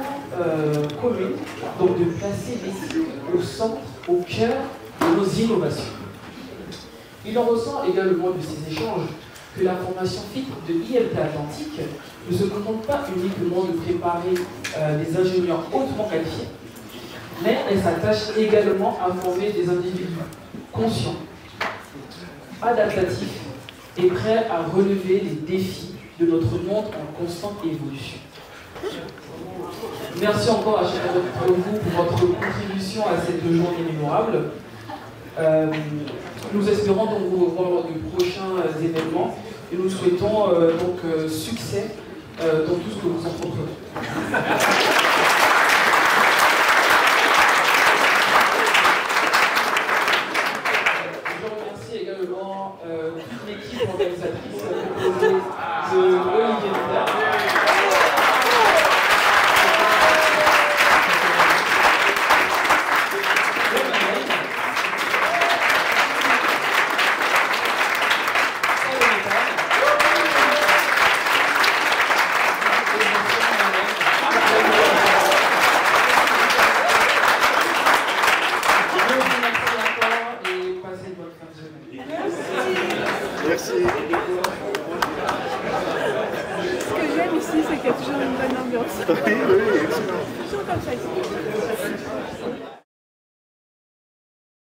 commune donc de placer les cycles au centre, au cœur de nos innovations. Il en ressent également de ces échanges que la formation FIT de IMT Atlantique ne se contente pas uniquement de préparer des ingénieurs hautement qualifiés, mais elle s'attache également à former des individus conscients, adaptatifs et prêts à relever les défis de notre monde en constante évolution. Merci encore à chacun d'entre vous pour votre contribution à cette journée mémorable. Nous espérons donc vous revoir lors de prochains événements et nous souhaitons succès dans tout ce que vous entreprendrez. Ce que j'aime ici, c'est qu'il y a toujours une bonne ambiance. Oui, oui, excellent. Toujours comme ça.